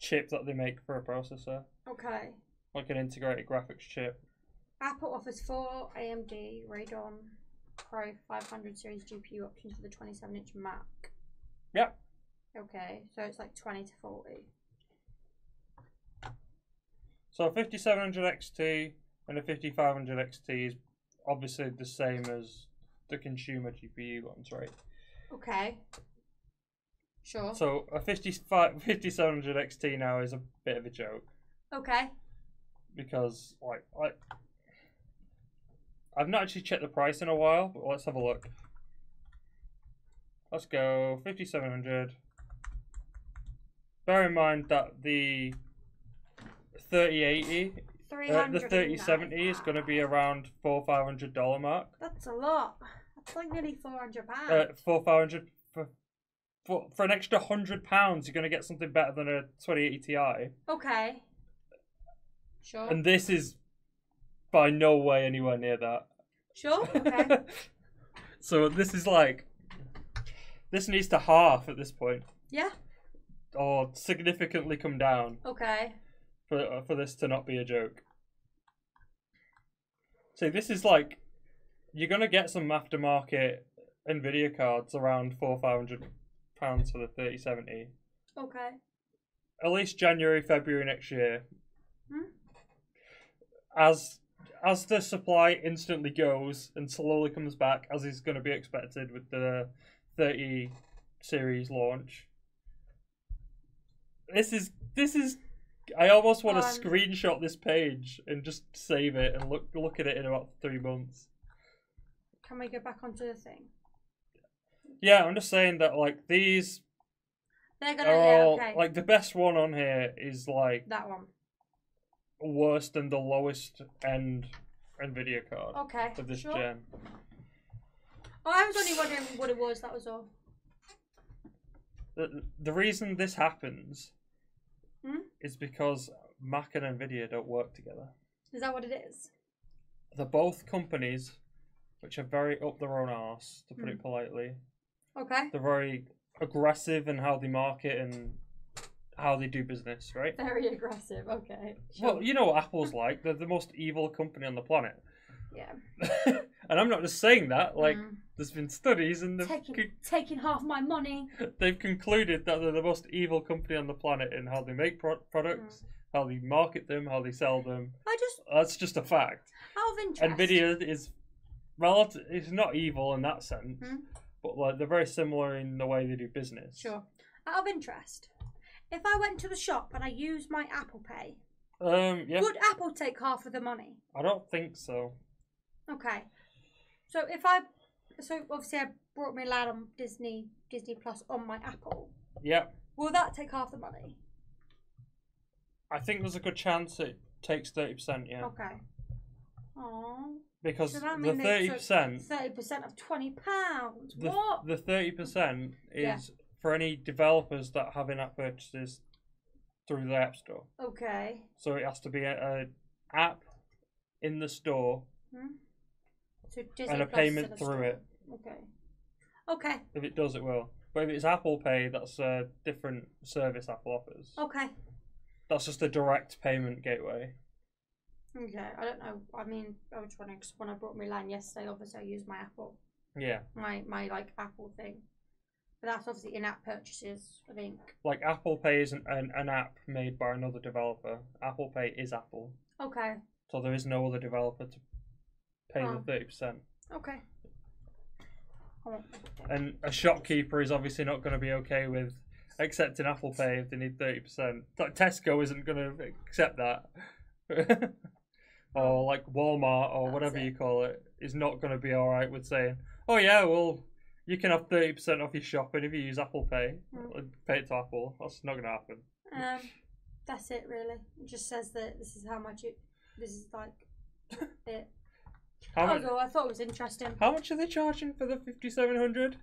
chip that they make for a processor. Okay. Like an integrated graphics chip. Apple offers 4 AMD Radeon Pro 500 series GPU options for the 27-inch Mac. Yep. Okay, so it's like 20 to 40. So a 5700 XT and a 5500 XT is obviously the same as the consumer GPU ones, right? Okay. Sure. So a 5700 XT now is a bit of a joke. Okay. Because, like I've not actually checked the price in a while, but let's have a look. Let's go 5700. Bear in mind that the 3080, the 3070 is going to be around $400-$500 mark. That's a lot. That's like nearly £400. For an extra £100, you're going to get something better than a 2080 Ti. Okay. Sure. And this is by no way anywhere near that. Sure, okay. So this is like, this needs to half at this point. Yeah. Or significantly come down. Okay. For this to not be a joke. So this is like, you're going to get some aftermarket NVIDIA cards around £400 for the 3070. Okay. At least January, February next year. Hmm? As the supply instantly goes and slowly comes back, as is going to be expected with the 30 series launch. This is I almost want to screenshot this page and just save it and look at it in about 3 months. Can we go back onto the thing? Yeah, I'm just saying that like these they're gonna all, yeah, okay. Like the best one on here is like that one. Worse than the lowest end NVIDIA card. Okay. Of this gen. Oh, I was only wondering what it was, that was all. The reason this happens is because Mac and NVIDIA don't work together. Is that what it is? They're both companies which are very up their own arse, to put it politely. Okay. They're very aggressive in how they market and how they do business, right? Very aggressive, okay. Sure. Well, you know what Apple's like. They're the most evil company on the planet. Yeah. And I'm not just saying that. Like, there's been studies and they've... Taking half my money. They've concluded that they're the most evil company on the planet in how they make products, how they market them, how they sell them. That's just a fact. Out of interest. NVIDIA is... Well, it's not evil in that sense, but like they're very similar in the way they do business. Sure. Out of interest, if I went to the shop and I used my Apple Pay, yeah. Would Apple take half of the money? I don't think so. Okay. So if I, so obviously I brought my lad on Disney Plus on my Apple. Yeah. Will that take half the money? I think there's a good chance it takes 30%. Yeah. Okay. Aww. Because so the 30%... 30% of £20. What? The 30% is for any developers that have in-app purchases through the App Store. Okay. So it has to be an app in the store so and a payment through it. Okay. Okay. If it does, it will. But if it's Apple Pay, that's a different service Apple offers. Okay. That's just a direct payment gateway. Okay, I don't know. I mean, I was wondering because when I brought my land yesterday, obviously I used my Apple. Yeah. My like Apple thing, but that's obviously in-app purchases. I think. Like Apple Pay isn't an app made by another developer. Apple Pay is Apple. Okay. So there is no other developer to pay the 30%. Okay. And a shopkeeper is obviously not going to be okay with accepting Apple Pay if they need 30%. Like Tesco isn't going to accept that. Or like Walmart or whatever you call it is not going to be all right with saying, oh yeah, well you can have 30% off your shopping if you use Apple Pay. Pay it to Apple. That's not going to happen. That's it really. It just says that this is how much it. This is like it. I thought it was interesting. How much are they charging for the 5700?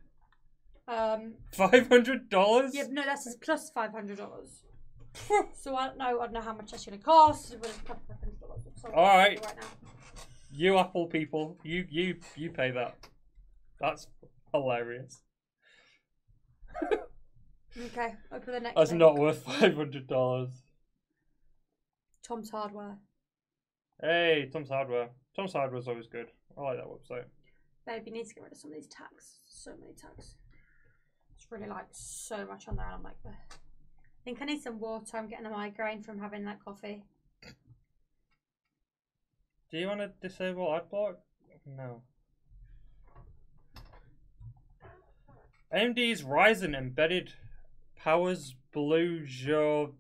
$500. Yeah, no, that's plus $500. So I don't know how much that's going to cost. All right. You Apple people, you pay that. That's hilarious. Okay, over the next. That's thing. Not worth $500. Tom's Hardware. Hey, Tom's Hardware. Tom's Hardware's always good. I like that website. Babe, you need to get rid of some of these tags. So many tags. It's really like so much on there, and I'm like, I think I need some water. I'm getting a migraine from having that coffee. Do you want to disable adblock? No. AMD's Ryzen embedded powers Blue Joe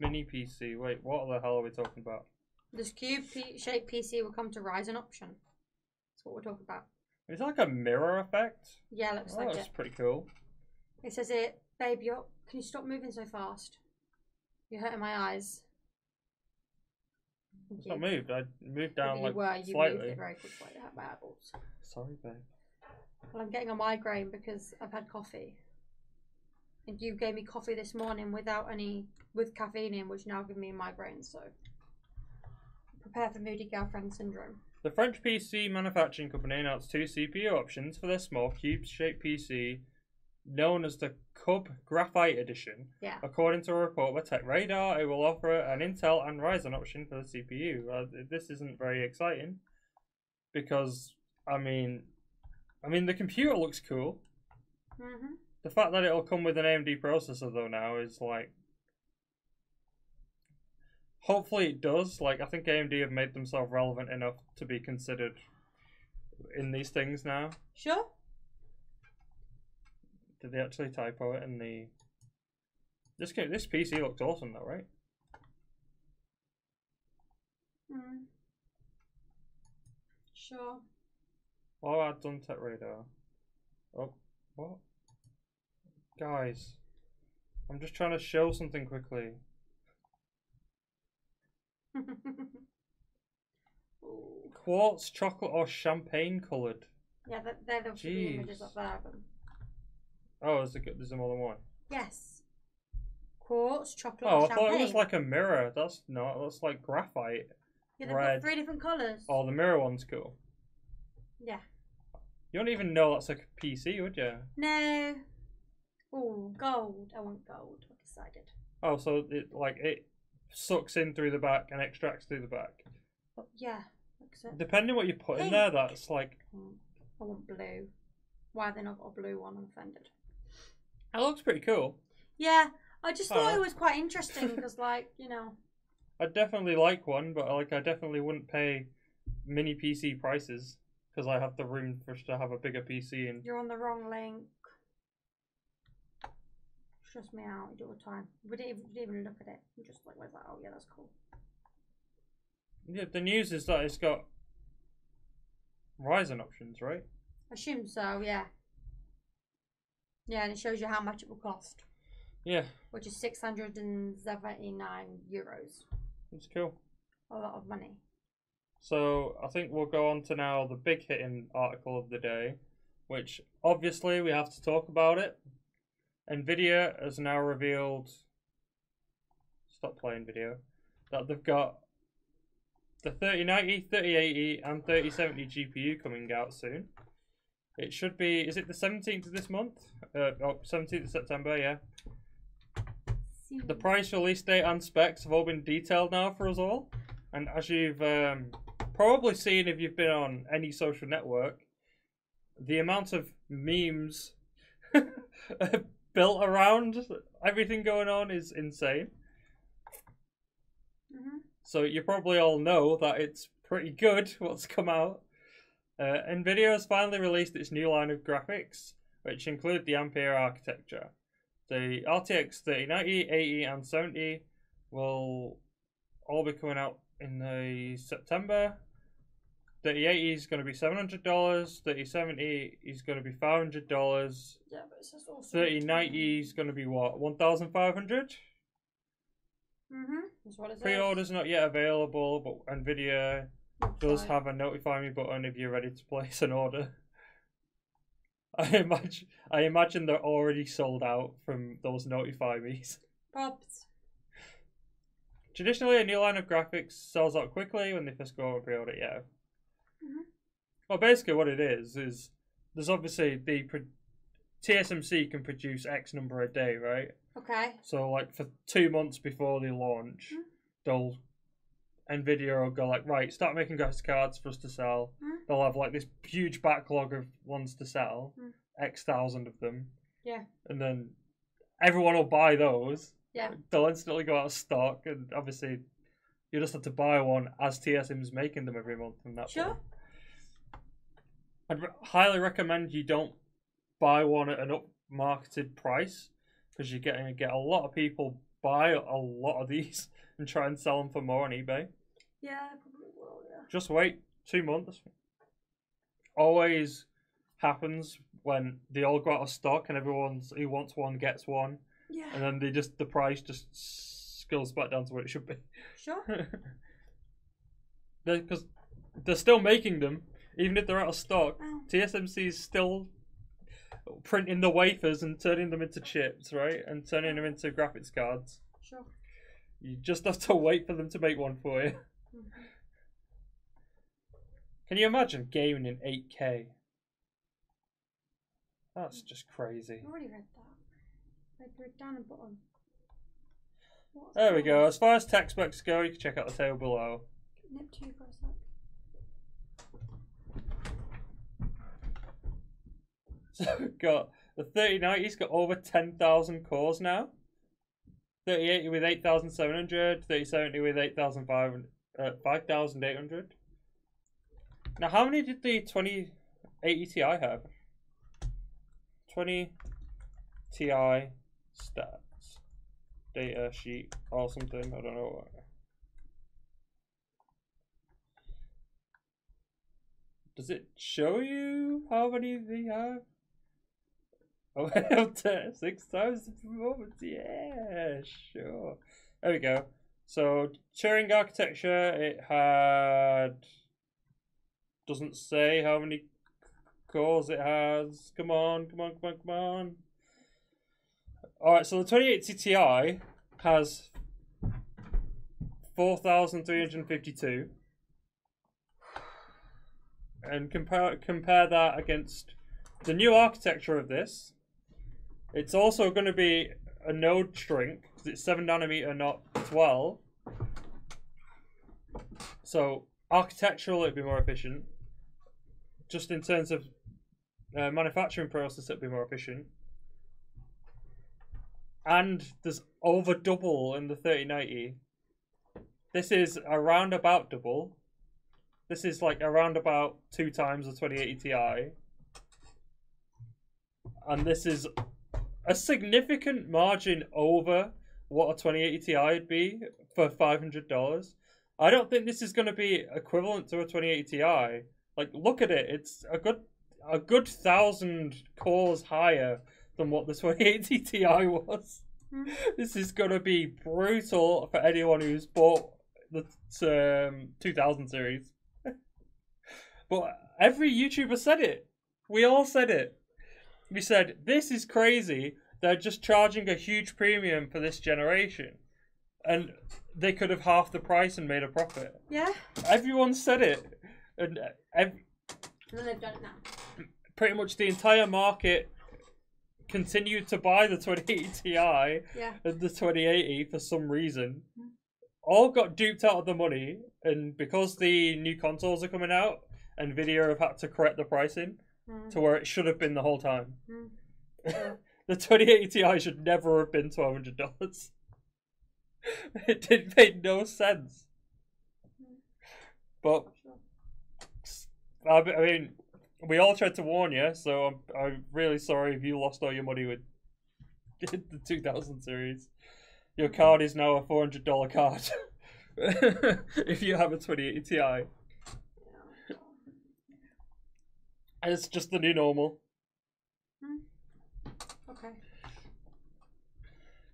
mini PC. Wait, what the hell are we talking about? This cube-shaped PC will come to Ryzen option. That's what we're talking about. Is that like a mirror effect? Yeah, looks like it. That's pretty cool. It says it, babe. Can you stop moving so fast? You're hurting my eyes. It's not moved. I moved down like slightly. You moved it very quickly. I had my eyeballs. Sorry, babe. Well, I'm getting a migraine because I've had coffee. And you gave me coffee this morning with caffeine in, which now give me a migraine. So Prepare for moody girlfriend syndrome. The French PC manufacturing company announced two CPU options for their small cube-shaped PC known as the Cub Graphite Edition. Yeah. According to a report by Tech Radar, it will offer an Intel and Ryzen option for the CPU. This isn't very exciting because, I mean, the computer looks cool. Mm-hmm. The fact that it'll come with an AMD processor, though, now is like... Hopefully it does. Like, I think AMD have made themselves relevant enough to be considered in these things now. Sure. Did they actually typo it in the... This PC looks awesome, though, right? Mm. Sure. Oh, I've done Tech Radar. Oh, what? Guys, I'm just trying to show something quickly. Quartz, chocolate, or champagne coloured? Yeah, they're the few images up there of them. Oh, there's more than one? Yes. Quartz, chocolate, or champagne. Oh, I thought it was like a mirror. That's not. That's like graphite. Yeah, they've got three different colours. Oh, the mirror one's cool. Yeah. You don't even know that's like a PC, would you? No. Oh, gold. I want gold. I decided. Oh, so it sucks in through the back and extracts through the back. Yeah. Depending what you put in there, that's like... I want blue. Why have they not got a blue one? I'm offended. That looks pretty cool. Yeah. I just thought it was quite interesting because, like, you know... I'd definitely like one, but, like, I definitely wouldn't pay mini PC prices because I have the room for to have a bigger PC. And you're on the wrong link. Stress me out all the time. We didn't even look at it. We just like, where's that? Oh yeah, that's cool. Yeah, the news is that it's got Ryzen options, right? I assume so, yeah. Yeah, and it shows you how much it will cost. Yeah. Which is €679. That's cool. A lot of money. So I think we'll go on to now the big hitting article of the day, which obviously we have to talk about it. NVIDIA has now revealed, stop playing video, that they've got the 3090, 3080 and 3070 GPU coming out soon. It should be, is it the 17th of this month? Oh, 17th of September, yeah. The price, release date and specs have all been detailed now for us all. And as you've probably seen if you've been on any social network, the amount of memes built around everything going on is insane. Mm-hmm. So you probably all know that it's pretty good what's come out. NVIDIA has finally released its new line of graphics, which include the Ampere architecture. The RTX 3090, 80 and 70 will all be coming out in September. 3080 is going to be $700, 3070 is going to be $500, yeah, but it's just awesome. 3090 is going to be what, $1,500? Mm-hmm. Pre-orders not yet available, but NVIDIA does have a notify me button if you're ready to place an order. I imagine they're already sold out from those notify me's. Pops. Traditionally, a new line of graphics sells out quickly when they first go over pre-order, yeah. Mm-hmm. Well, basically what it is there's obviously the TSMC can produce X number a day, right? Okay. So like for 2 months before they launch, mm-hmm. NVIDIA will go like, right, start making graphics cards for us to sell. Mm-hmm. They'll have like this huge backlog of ones to sell, mm-hmm. X thousand of them. Yeah. And then everyone will buy those. Yeah. They'll instantly go out of stock, and obviously you just have to buy one as TSMC's making them every month from that. Sure. I'd highly recommend you don't buy one at an up-marketed price because you're going to get a lot of people buy a lot of these and try and sell them for more on eBay. Yeah, I probably will, yeah. Just wait 2 months. Always happens when they all go out of stock and everyone who wants one gets one. Yeah. And then the price just goes back down to what it should be. Sure. Because they're still making them, even if they're out of stock. Oh. TSMC is still printing the wafers and turning them into chips, right? And turning them into graphics cards. Sure. You just have to wait for them to make one for you. Mm-hmm. Can you imagine gaming in 8K? That's just crazy. I already read that. I read down the bottom. There we go. As far as text books go, you can check out the table below. Nip to you for a sec. So we've got the 3090's got over 10,000 cores now. 3080 with 8,700, 3070 with 5,800. Now, how many did the 2080 Ti have? 20 Ti stats data sheet or something, I don't know what. Does it show you how many they have? Oh, I have 6 times the performance, yeah, sure. There we go. So, Turing architecture, it had... Doesn't say how many cores it has. Come on, come on, come on, come on. Alright, so the 2080 Ti has 4,352. And compare that against the new architecture of this. It's also going to be a node shrink, because it's 7nm, not 12. So, architectural, it'd be more efficient. Just in terms of manufacturing process, it'd be more efficient. And there's over double in the 3090. This is around about double. This is like around about 2 times the 2080 Ti. And this is a significant margin over what a 2080 Ti would be for $500. I don't think this is going to be equivalent to a 2080 Ti. Like, look at it; it's a good 1,000 cores higher than what the 2080 Ti was. This is going to be brutal for anyone who's bought the 2000 series. But every YouTuber said it. We all said it. We said, this is crazy. They're just charging a huge premium for this generation. And they could have half the price and made a profit. Yeah. Everyone said it. And then they've done it now. Pretty much the entire market continued to buy the 2080 Ti and the 2080 for some reason. All got duped out of the money. And because the new consoles are coming out, NVIDIA have had to correct the pricing to where it should have been the whole time. The 2080 Ti should never have been $1,200. It did make no sense. But I mean, we all tried to warn you, so I'm really sorry if you lost all your money with the 2000 series. Your card is now a $400 card if you have a 2080 Ti. It's just the new normal. Okay.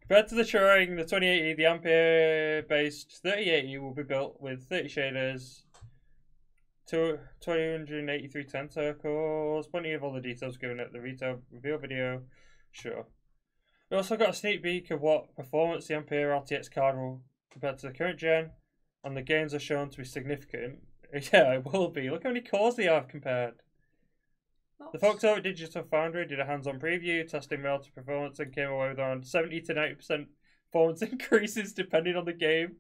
Compared to the Turing, the 2080, the Ampere-based 3080 will be built with 30 shaders, 283 Tensor cores, plenty of other details given at the retail reveal video. Sure. We also got a sneak peek of what performance the Ampere RTX card will compared to the current gen, and the gains are shown to be significant. Yeah, it will be. Look how many cores they have compared. The folks over at Digital Foundry did a hands-on preview, testing relative performance, and came away with around 70 to 90% performance increases depending on the game.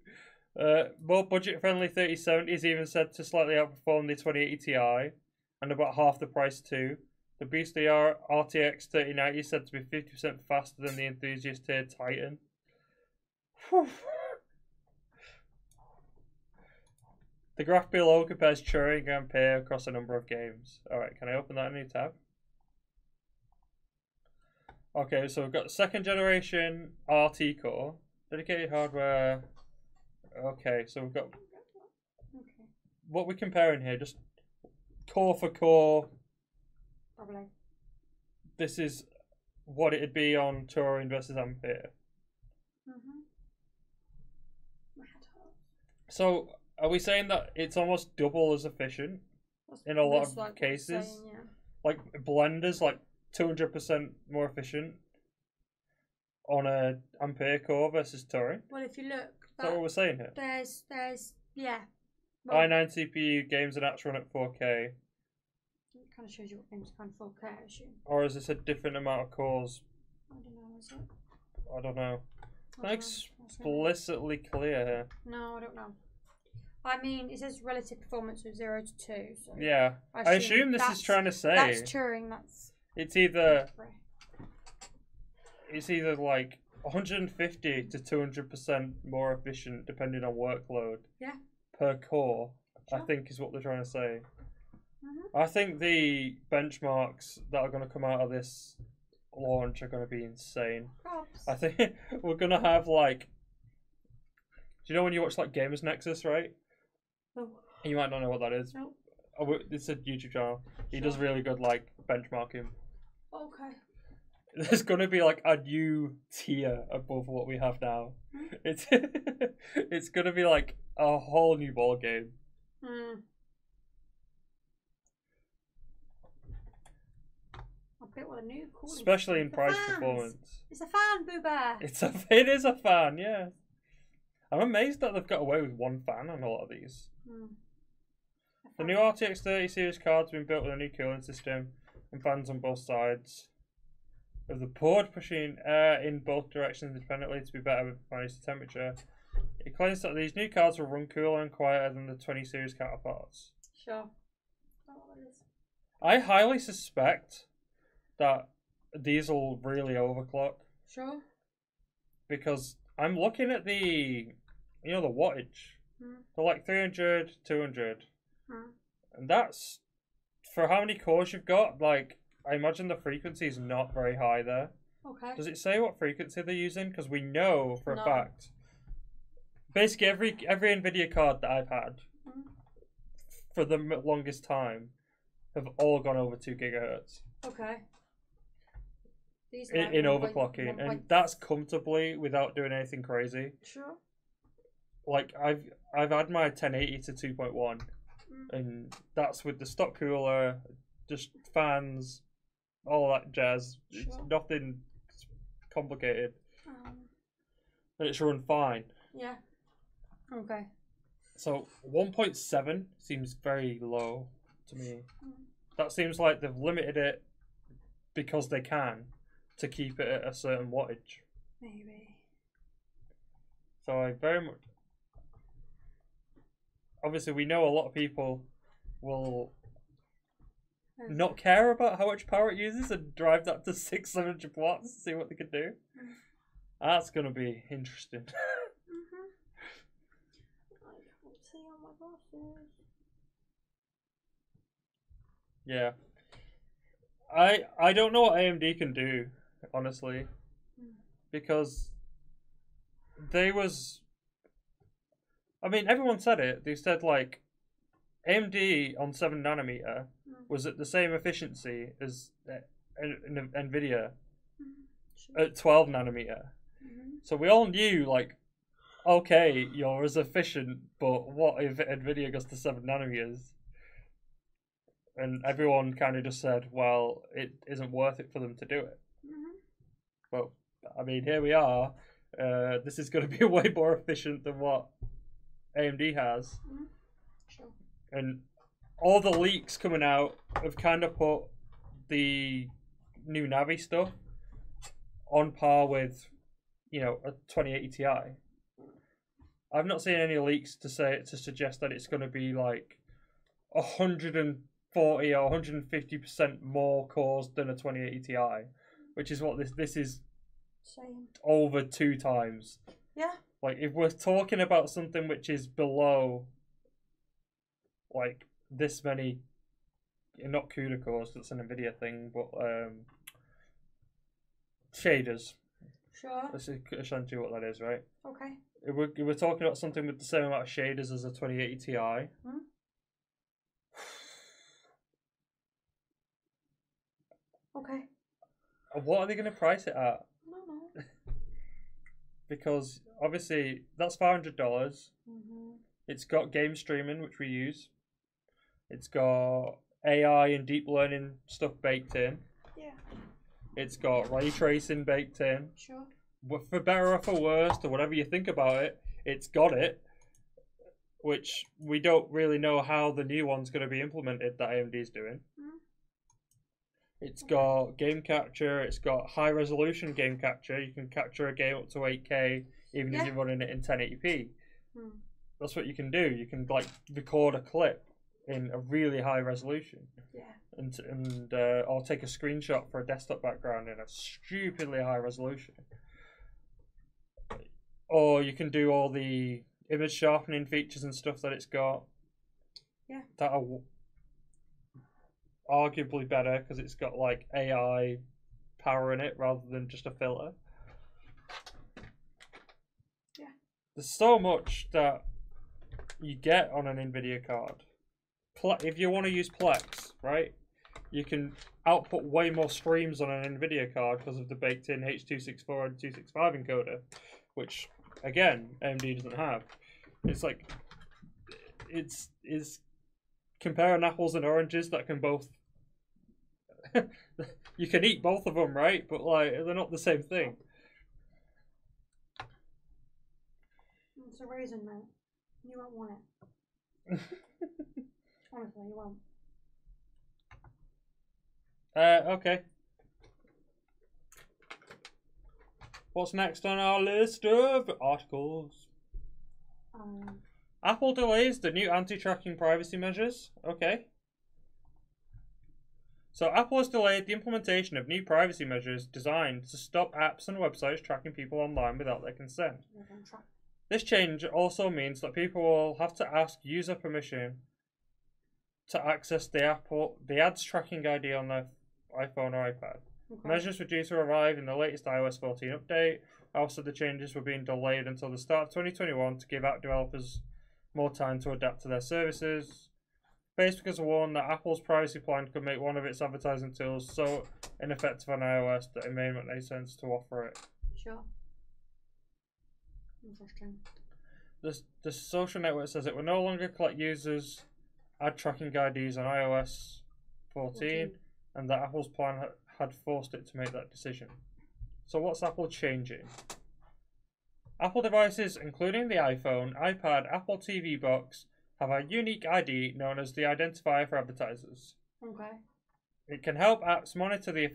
More budget-friendly 3070 is even said to slightly outperform the 2080 Ti, and about half the price too. The beastly RTX 3090 is said to be 50% faster than the enthusiast tier Titan. Whew. The graph below compares Turing and Ampere across a number of games. Alright, can I open that new tab? Okay, so we've got second generation RT core, dedicated hardware. Okay, so we've got what we're comparing here, just core for core. Probably. This is what it'd be on Turing versus Ampere. So, are we saying that it's almost double as efficient in a lot of cases? Saying, yeah. Like Blender's like 200% more efficient on a Ampere core versus Turing. Well, if you look, is that what we're saying here? There's yeah, Well, i9 CPU, games and apps run at 4K. It kind of shows you what games can 4K, I assume. Or is this a different amount of cores? I don't know, is it? I don't know. It's not explicitly clear here. No, I don't know. I mean, it says relative performance of 0 to 2. So yeah. I assume this is trying to say. That's Turing, that's... It's either... It's either like 150 to 200% more efficient, depending on workload. Yeah. Per core, sure. I think is what they're trying to say. Mm-hmm. I think the benchmarks that are going to come out of this launch are going to be insane. Perhaps. I think we're going to have like... Do you know when you watch like Gamers Nexus, right? No. You might not know what that is. No. Oh, it's a YouTube channel. He does really good like benchmarking. Okay. There's gonna be like a new tier above what we have now. Mm. It's it's gonna be like a whole new ball game. Mm. I bet what a new cool. Especially in price performance. It's a fan, Boo Bear. It is a fan, yeah. I'm amazed that they've got away with one fan on a lot of these. Mm. The new RTX 30 series cards have been built with a new cooling system and fans on both sides of the board, pushing air in both directions independently to be better with managed temperature. It claims that these new cards will run cooler and quieter than the 20 series counterparts. Sure. I highly suspect that these will really overclock. Sure. Because I'm looking at the, you know, the wattage. Mm. They're like 300, 200. Mm. And that's for how many cores you've got. Like, I imagine the frequency is not very high there. Okay. Does it say what frequency they're using? Because we know for a fact. Basically, every NVIDIA card that I've had for the longest time have all gone over 2 GHz. Okay. In overclocking, and that's comfortably without doing anything crazy. Sure. Like I've had my 1080 to 2.1, and that's with the stock cooler, just fans, all that jazz. Sure. It's nothing complicated, and it's run fine. Yeah. Okay. So 1.7 seems very low to me. Mm. That seems like they've limited it because they can. To keep it at a certain wattage. Maybe. So I very much... Obviously, we know a lot of people will not care about how much power it uses and drive that to 600 watts and see what they can do. That's going to be interesting. I can't see on my glasses. Yeah. I don't know what AMD can do. Honestly, because I mean, everyone said it. They said like AMD on 7nm was at the same efficiency as NVIDIA at 12nm. So we all knew like, okay, you're as efficient, but what if NVIDIA goes to 7nm? And everyone kind of just said, well, it isn't worth it for them to do it. Well, I mean, here we are. This is going to be way more efficient than what AMD has. Sure. And all the leaks coming out have kind of put the new Navi stuff on par with, you know, a 2080 Ti. I've not seen any leaks to suggest that it's going to be like 140 or 150% more cores than a 2080 Ti, which is what this is. Same. Over 2 times. Yeah. Like if we're talking about something which is below, like this many, not CUDA cores, that's an NVIDIA thing, but shaders. Sure. That's essentially what that is, right? Okay. If we're talking about something with the same amount of shaders as a 2080 Ti. Hmm? Okay. What are they going to price it at? No. Because obviously that's $500. Mm-hmm. It's got game streaming, which we use. It's got AI and deep learning stuff baked in. Yeah. It's got ray tracing baked in. Sure. For better or for worse, or whatever you think about it, it's got it. which we don't really know how the new one's going to be implemented that AMD's doing. It's got game capture, it's got high resolution game capture. You can capture a game up to 8K even if you're running it in 1080p. That's what you can do. You can like record a clip in a really high resolution, and take a screenshot for a desktop background in a stupidly high resolution. Or you can do all the image sharpening features and stuff that it's got. Yeah, that are arguably better because it's got like AI power in it rather than just a filter. Yeah, there's so much that you get on an NVIDIA card. If you want to use Plex, right, you can output way more streams on an NVIDIA card because of the built-in H.264 and 265 encoder, which, again, AMD doesn't have. It's like, it's comparing apples and oranges that can both, you can eat both of them, right, but like, they're not the same thing. It's a raisin, mate. You won't want it. Honestly, you won't. Okay. What's next on our list of articles? Apple delays the new anti-tracking privacy measures. Okay. So Apple has delayed the implementation of new privacy measures designed to stop apps and websites tracking people online without their consent. This change also means that people will have to ask user permission to access the ads tracking ID on their iPhone or iPad. Okay. Measures were due to arrive in the latest iOS 14 update. Also, the changes were being delayed until the start of 2021 to give app developers more time to adapt to their services. Facebook has warned that Apple's privacy plan could make one of its advertising tools so ineffective on iOS that it may not make sense to offer it. Sure. Interesting. The social network says it will no longer collect users' ad tracking IDs on iOS 14, and that Apple's plan had forced it to make that decision. So what's Apple changing? Apple devices, including the iPhone, iPad, Apple TV box, have a unique ID known as the identifier for advertisers. Okay. It can help apps monitor the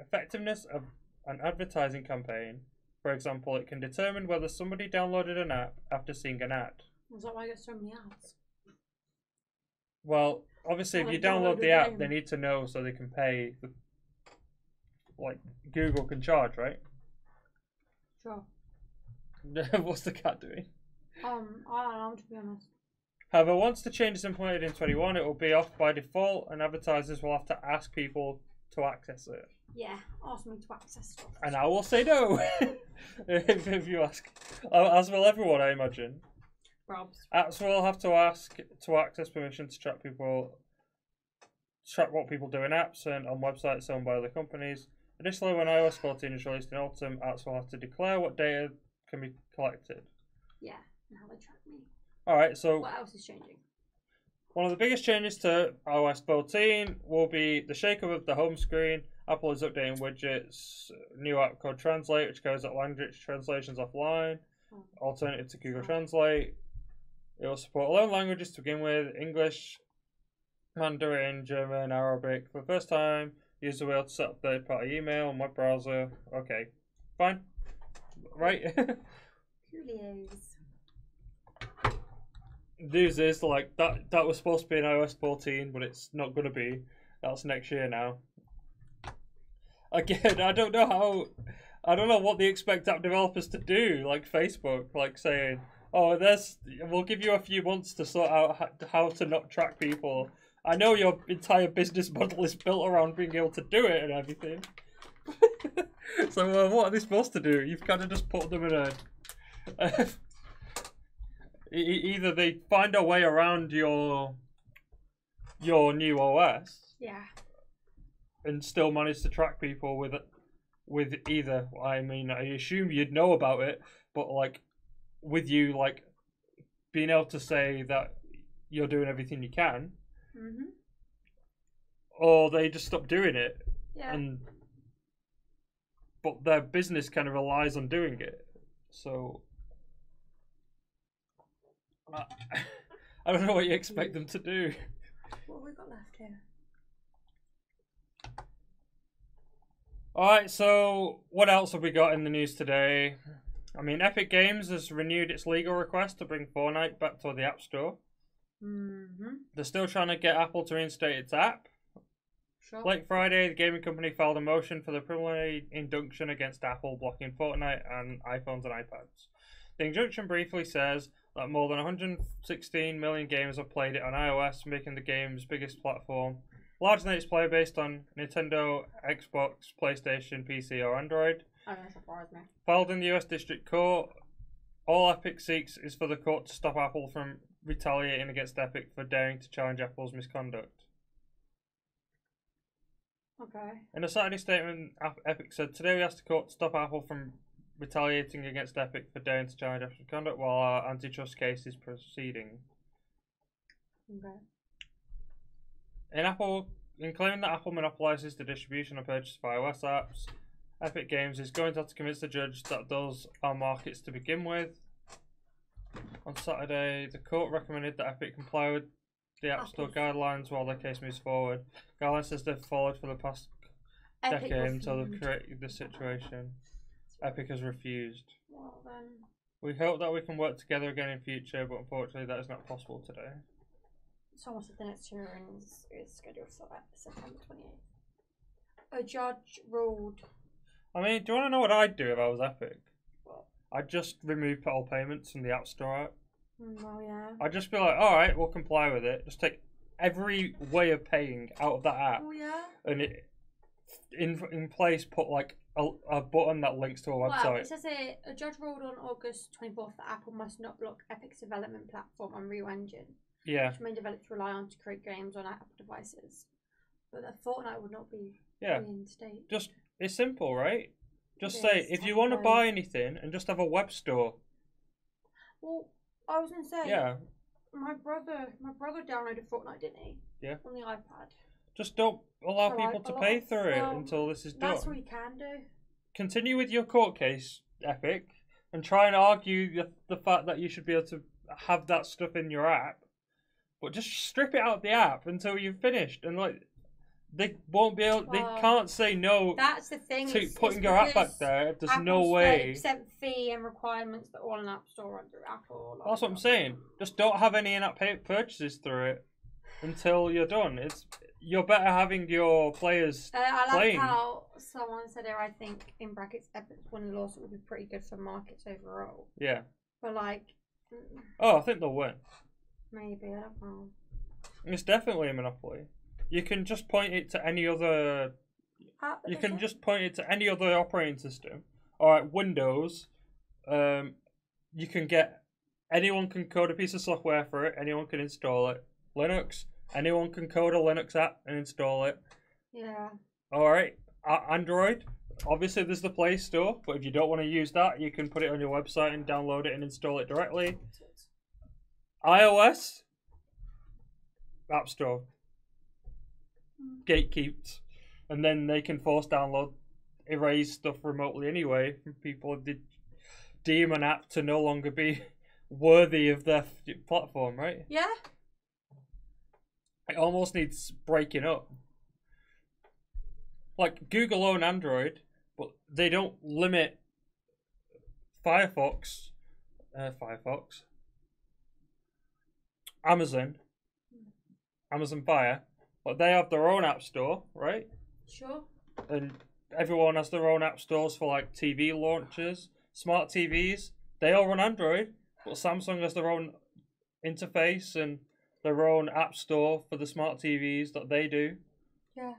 effectiveness of an advertising campaign. For example, it can determine whether somebody downloaded an app after seeing an ad. Is that why I get so many ads? Well, obviously, if you download the app, they need to know so they can pay. Like, Google can charge, right? Sure. What's the cat doing? I don't know, to be honest. However, once the change is implemented in 21, it will be off by default, and advertisers will have to ask people to access it. Yeah, ask me to access stuff. And I will say no, if you ask. As will everyone, I imagine. Apps will have to ask to access permission to track what people do in apps and on websites owned by other companies. Additionally, when iOS 14 is released in autumn, apps will have to declare what data can be collected. Yeah, and how they track me. Alright, so what else is changing? One of the biggest changes to iOS 14 will be the shakeup of the home screen. Apple is updating widgets, new app called Translate, which goes at language translations offline, alternative to Google Translate. It will support 11 languages to begin with: English, Mandarin, German, Arabic. For the first time, users will be able to set up third-party email and web browser. Okay, fine. Right? Coolies. News is, like, that was supposed to be in iOS 14, but it's not going to be. That's next year now. Again, I don't know what they expect app developers to do, like Facebook, like saying, oh, we'll give you a few months to sort out how to not track people. I know your entire business model is built around being able to do it and everything. So what are they supposed to do? You've kind of just put them in a... Either they find a way around your new OS. Yeah. And still manage to track people with either. I mean, I assume you'd know about it, but like... with you like being able to say that you're doing everything you can, or they just stop doing it, but their business kind of relies on doing it. So I don't know what you expect them to do. What have we got left here? Alright, so what else have we got in the news today? I mean, Epic Games has renewed its legal request to bring Fortnite back to the App Store. Mm-hmm. They're still trying to get Apple to reinstate its app. Sure. Like Friday, the gaming company filed a motion for the preliminary injunction against Apple blocking Fortnite and iPhones and iPads. The injunction briefly says that more than 116 million gamers have played it on iOS, making the game's biggest platform. Larger than its player based on Nintendo, Xbox, PlayStation, PC, or Android. Oh, that surprised me. Filed in the US District Court, all Epic seeks is for the court to stop Apple from retaliating against Epic for daring to challenge Apple's misconduct. Okay. In a Saturday statement, Epic said, "Today we asked the court to stop Apple from retaliating against Epic for daring to challenge Apple's conduct while our antitrust case is proceeding." Okay. In claiming that Apple monopolizes the distribution and purchase of iOS apps, Epic Games is going to have to convince the judge that those are markets to begin with. On Saturday, the court recommended that Epic comply with the App Store guidelines while their case moves forward. Guidelines says they've followed for the past decade until they've created this situation. Epic has refused. Well, then. We hope that we can work together again in future, but unfortunately that is not possible today. It's almost the next hearing is scheduled for September 28th. A judge ruled. I mean, do you want to know what I'd do if I was Epic? What? I'd just remove all payments from the App Store app. Well, yeah. I'd just be like, alright, we'll comply with it. Just take every way of paying out of that app. Oh, yeah. And it, in place, put like a button that links to a website. Well, it says here, a judge ruled on August 24th that Apple must not block Epic's development platform on Unreal Engine. Yeah. Which many developers rely on to create games on Apple devices. But that Fortnite would not be reinstate. Just, it's simple, right? Just say, if you want to buy anything, and just have a web store. Well, I was going to say, my brother downloaded Fortnite, didn't he? Yeah. On the iPad. Just don't allow people to pay through it until this is done. That's what you can do. Continue with your court case, Epic, and try and argue the fact that you should be able to have that stuff in your app. But just strip it out of the app until you've finished, and like they won't be able. Well, they can't say no. That's the thing. To putting your app back there, there's Apple's no way. 30% fee and requirements that all an app store under Apple. Like that's what I'm saying. Just don't have any in-app purchases through it until you're done. It's you're better having your players playing. I like how someone said here. I think in brackets, Epic's winning lawsuit would be pretty good for markets overall. Yeah. But like. Oh, I think they'll win. Maybe, I don't know. It's definitely a monopoly. You can just point it to any other. You can just point it to any other operating system. All right, Windows. You can get anyone can code a piece of software for it. Anyone can install it. Linux. Anyone can code a Linux app and install it. Yeah. All right, Android. Obviously, there's the Play Store, but if you don't want to use that, you can put it on your website and download it and install it directly. iOS App Store gatekeeps, and then they can force download, erase stuff remotely anyway. People deem an app to no longer be worthy of their platform, right? Yeah. It almost needs breaking up. Like Google own Android, but they don't limit Firefox. Amazon Fire, but they have their own app store, right? Sure. And everyone has their own app stores for like TV launches, smart TVs. They all run Android, but Samsung has their own interface and their own app store for the smart TVs that they do. Yeah.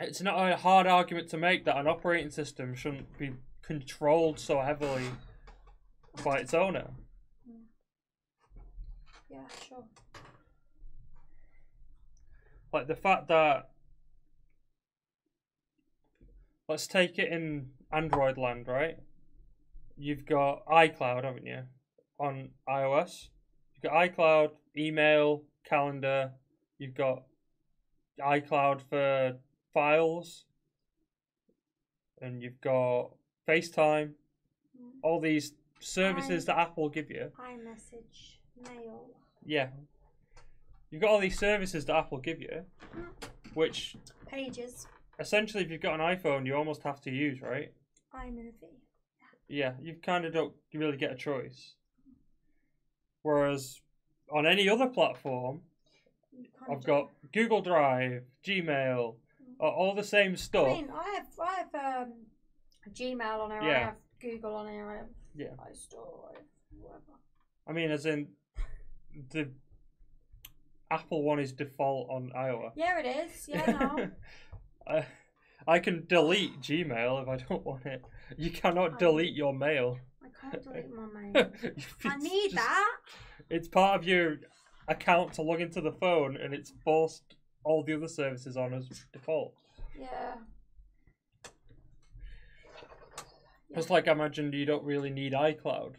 It's not a hard argument to make that an operating system shouldn't be controlled so heavily by its owner. Yeah, sure. Like the fact that let's take it in Android land, right? You've got iCloud, haven't you? On iOS. You've got iCloud, email, calendar, you've got iCloud for files, and you've got FaceTime, all these services that Apple give you. iMessage, Mail. Yeah. You've got all these services that Apple give you, which... Pages. Essentially, if you've got an iPhone, you almost have to use, right? iMovie. Yeah, you kind of don't really get a choice. Whereas on any other platform, I've got Google Drive, Gmail, all the same stuff. I mean, I have Gmail on here, yeah. I have Google on here, I have iStore, I have whatever. I mean, as in, the Apple one is default on iOS. Yeah, it is. Yeah, no. I can delete Gmail if I don't want it. You cannot delete your mail. I can't delete my mail. I need that. It's part of your account to log into the phone, and it's forced all the other services on as default. Yeah. Just like I imagined, you don't really need iCloud.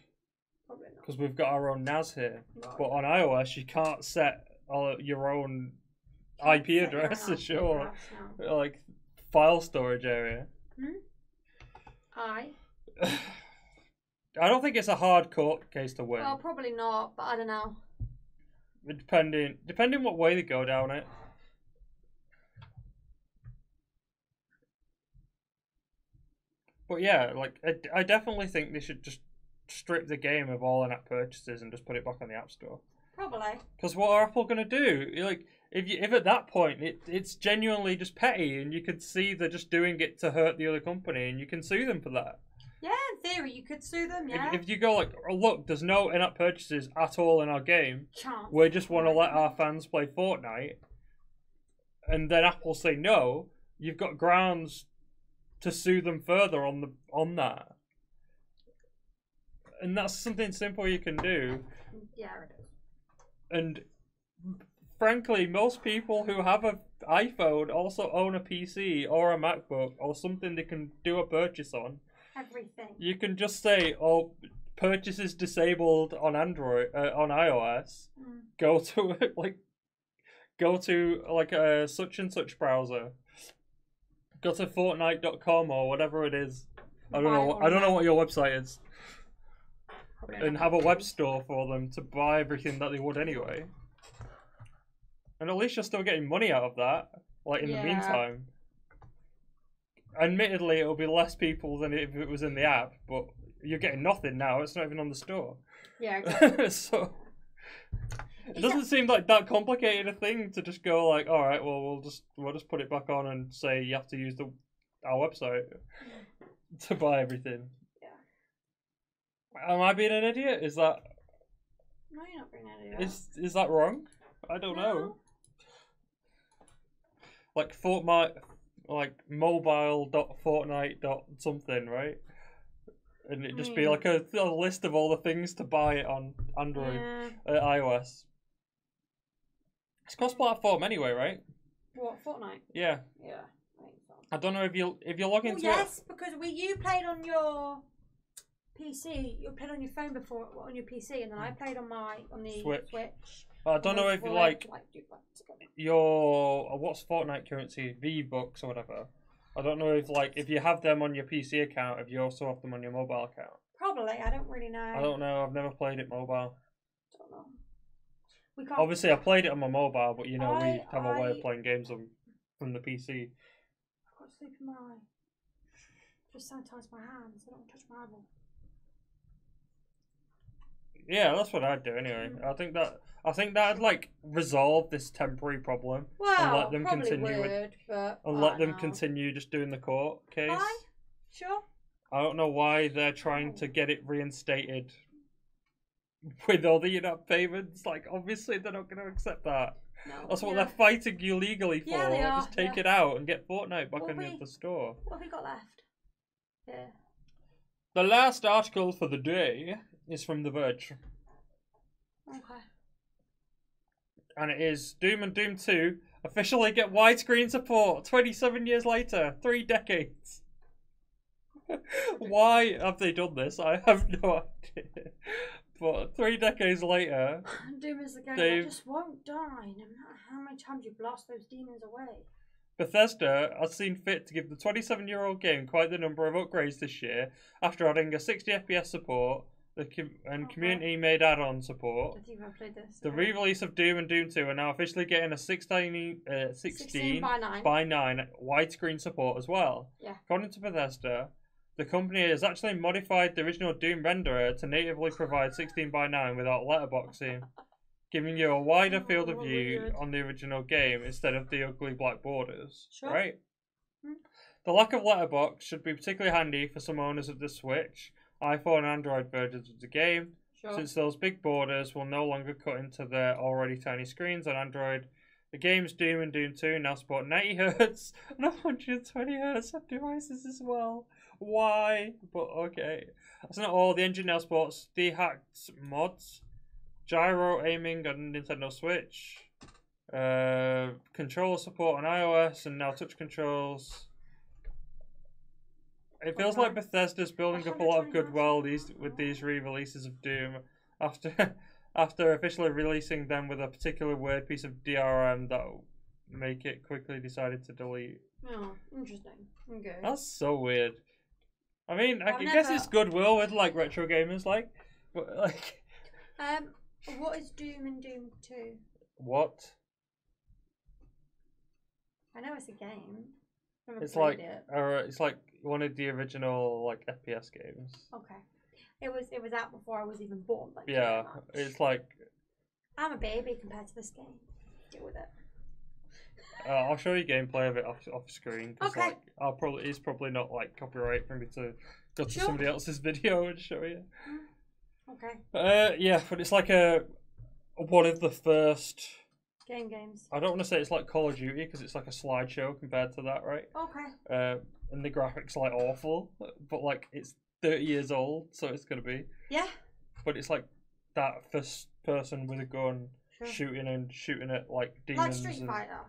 Probably not. Because we've got our own NAS here. Right. But on iOS, you can't set your own IP address to show like file storage area. I don't think it's a hard court case to win. Oh, probably not, but I don't know. Depending what way they go down it. But yeah, like I definitely think they should just strip the game of all in-app purchases and just put it back on the App Store. Probably. Because what are Apple gonna do? Like, if at that point it's genuinely just petty, and you could see they're just doing it to hurt the other company, and you can sue them for that. Yeah, in theory, you could sue them. Yeah. If you go like, oh, look, there's no in-app purchases at all in our game. We just want to let our fans play Fortnite, and then Apple say no. You've got grounds to sue them further on the that, and that's something simple you can do. Yeah. And frankly, most people who have an iPhone also own a PC or a MacBook or something they can do a purchase on. Everything. You can just say, "Oh, purchase is disabled on Android, on iOS. Go to like, a such and such browser. Go to Fortnite.com or whatever it is. I don't know what your website is." And have a web store for them to buy everything that they would anyway. And at least you're still getting money out of that, like in the meantime. Admittedly, it'll be less people than if it was in the app, but you're getting nothing now. It's not even on the store. Yeah, exactly. So it doesn't seem like that complicated a thing to just go like, all right, well, we'll just put it back on and say you have to use our website to buy everything. Am I being an idiot? Is that... No, you're not being an idiot. Is that wrong? I don't know. Like Fortnite, like mobile.fortnite.something, right? And it'd just be like a list of all the things to buy it on Android, iOS. It's cross-platform anyway, right? What, Fortnite? Yeah. Yeah. I don't know if you log into it. Because you played on your PC, you played on your phone before on your PC, and then I played on the Switch. But I don't know if you like your what's Fortnite currency, V-Bucks or whatever. I don't know if like if you have them on your PC account, if you also have them on your mobile account. Probably, I don't really know. I don't know. I've never played it mobile. I don't know. We can't. Obviously, I played it on my mobile, but you know we have a way of playing games from the PC. I've got sleep in my eye. Just sanitize my hands. I don't touch my eyeball. Yeah, that's what I'd do anyway. I think that'd like resolve this temporary problem and let them continue continue just doing the court case. Sure. I don't know why they're trying to get it reinstated with all the in-app payments. Like, obviously they're not going to accept that. No. That's what they're fighting you legally for. Yeah, they are. Just take it out and get Fortnite back in the store. What have we got left? Yeah. The last article for the day is from TheVerge. Okay. And it is Doom and Doom 2 officially get widescreen support 27 years later, 3 decades. Why have they done this? I have no idea. But 3 decades later, Doom is the game that just won't die, no matter how many times you blast those demons away. Bethesda has seen fit to give the 27-year-old game quite the number of upgrades this year after adding a 60 FPS support, community made add-on support. I think I played this. The re-release of Doom and Doom 2 are now officially getting a 16:9 widescreen support as well. Yeah. According to Bethesda, the company has actually modified the original Doom renderer to natively provide 16:9 without letterboxing, giving you a wider field of view on the original game instead of the ugly black borders. Sure. Right? Mm. The lack of letterbox should be particularly handy for some owners of the Switch, iPhone and Android versions of the game, sure, since those big borders will no longer cut into their already tiny screens on Android. The games Doom and Doom 2 now support 90Hz and 120Hz of devices as well. Why? But okay. That's not all. The engine now supports de-hacked mods, gyro aiming on Nintendo Switch, controller support on iOS, and now touch controls. It feels like Bethesda's building up a lot of goodwill with these re-releases of Doom after officially releasing them with a particular weird piece of DRM that'll make it quickly decided to delete. Oh, interesting. Okay. That's so weird. I mean, I guess it's goodwill with like retro gamers, like, but like. What is Doom and Doom 2? What? I know it's a game. It's like it's like one of the original like FPS games. Okay, it was out before I was even born. Like, yeah, it's like I'm a baby compared to this game. Deal with it. I'll show you gameplay of it off screen. Okay. Like, it's probably not like copyright for me to go to somebody else's video and show you. Okay. Yeah, but it's like one of the first. Games. I don't want to say it's like Call of Duty because it's like a slideshow compared to that, right? Okay. And the graphics are like awful, but like it's 30 years old, so it's gonna be. Yeah. But it's like that first person with a gun shooting at like demons. Like Street Fighter.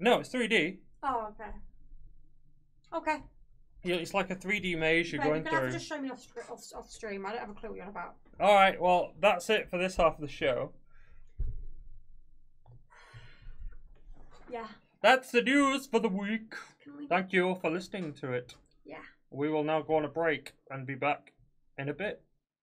No, it's 3D. Oh, okay. Okay. Yeah, it's like a 3D maze you're going through. Just show me off stream. I don't have a clue what you're on about. All right. Well, that's it for this half of the show. Yeah. That's the news for the week. Thank you all for listening to it. Yeah. We will now go on a break and be back in a bit.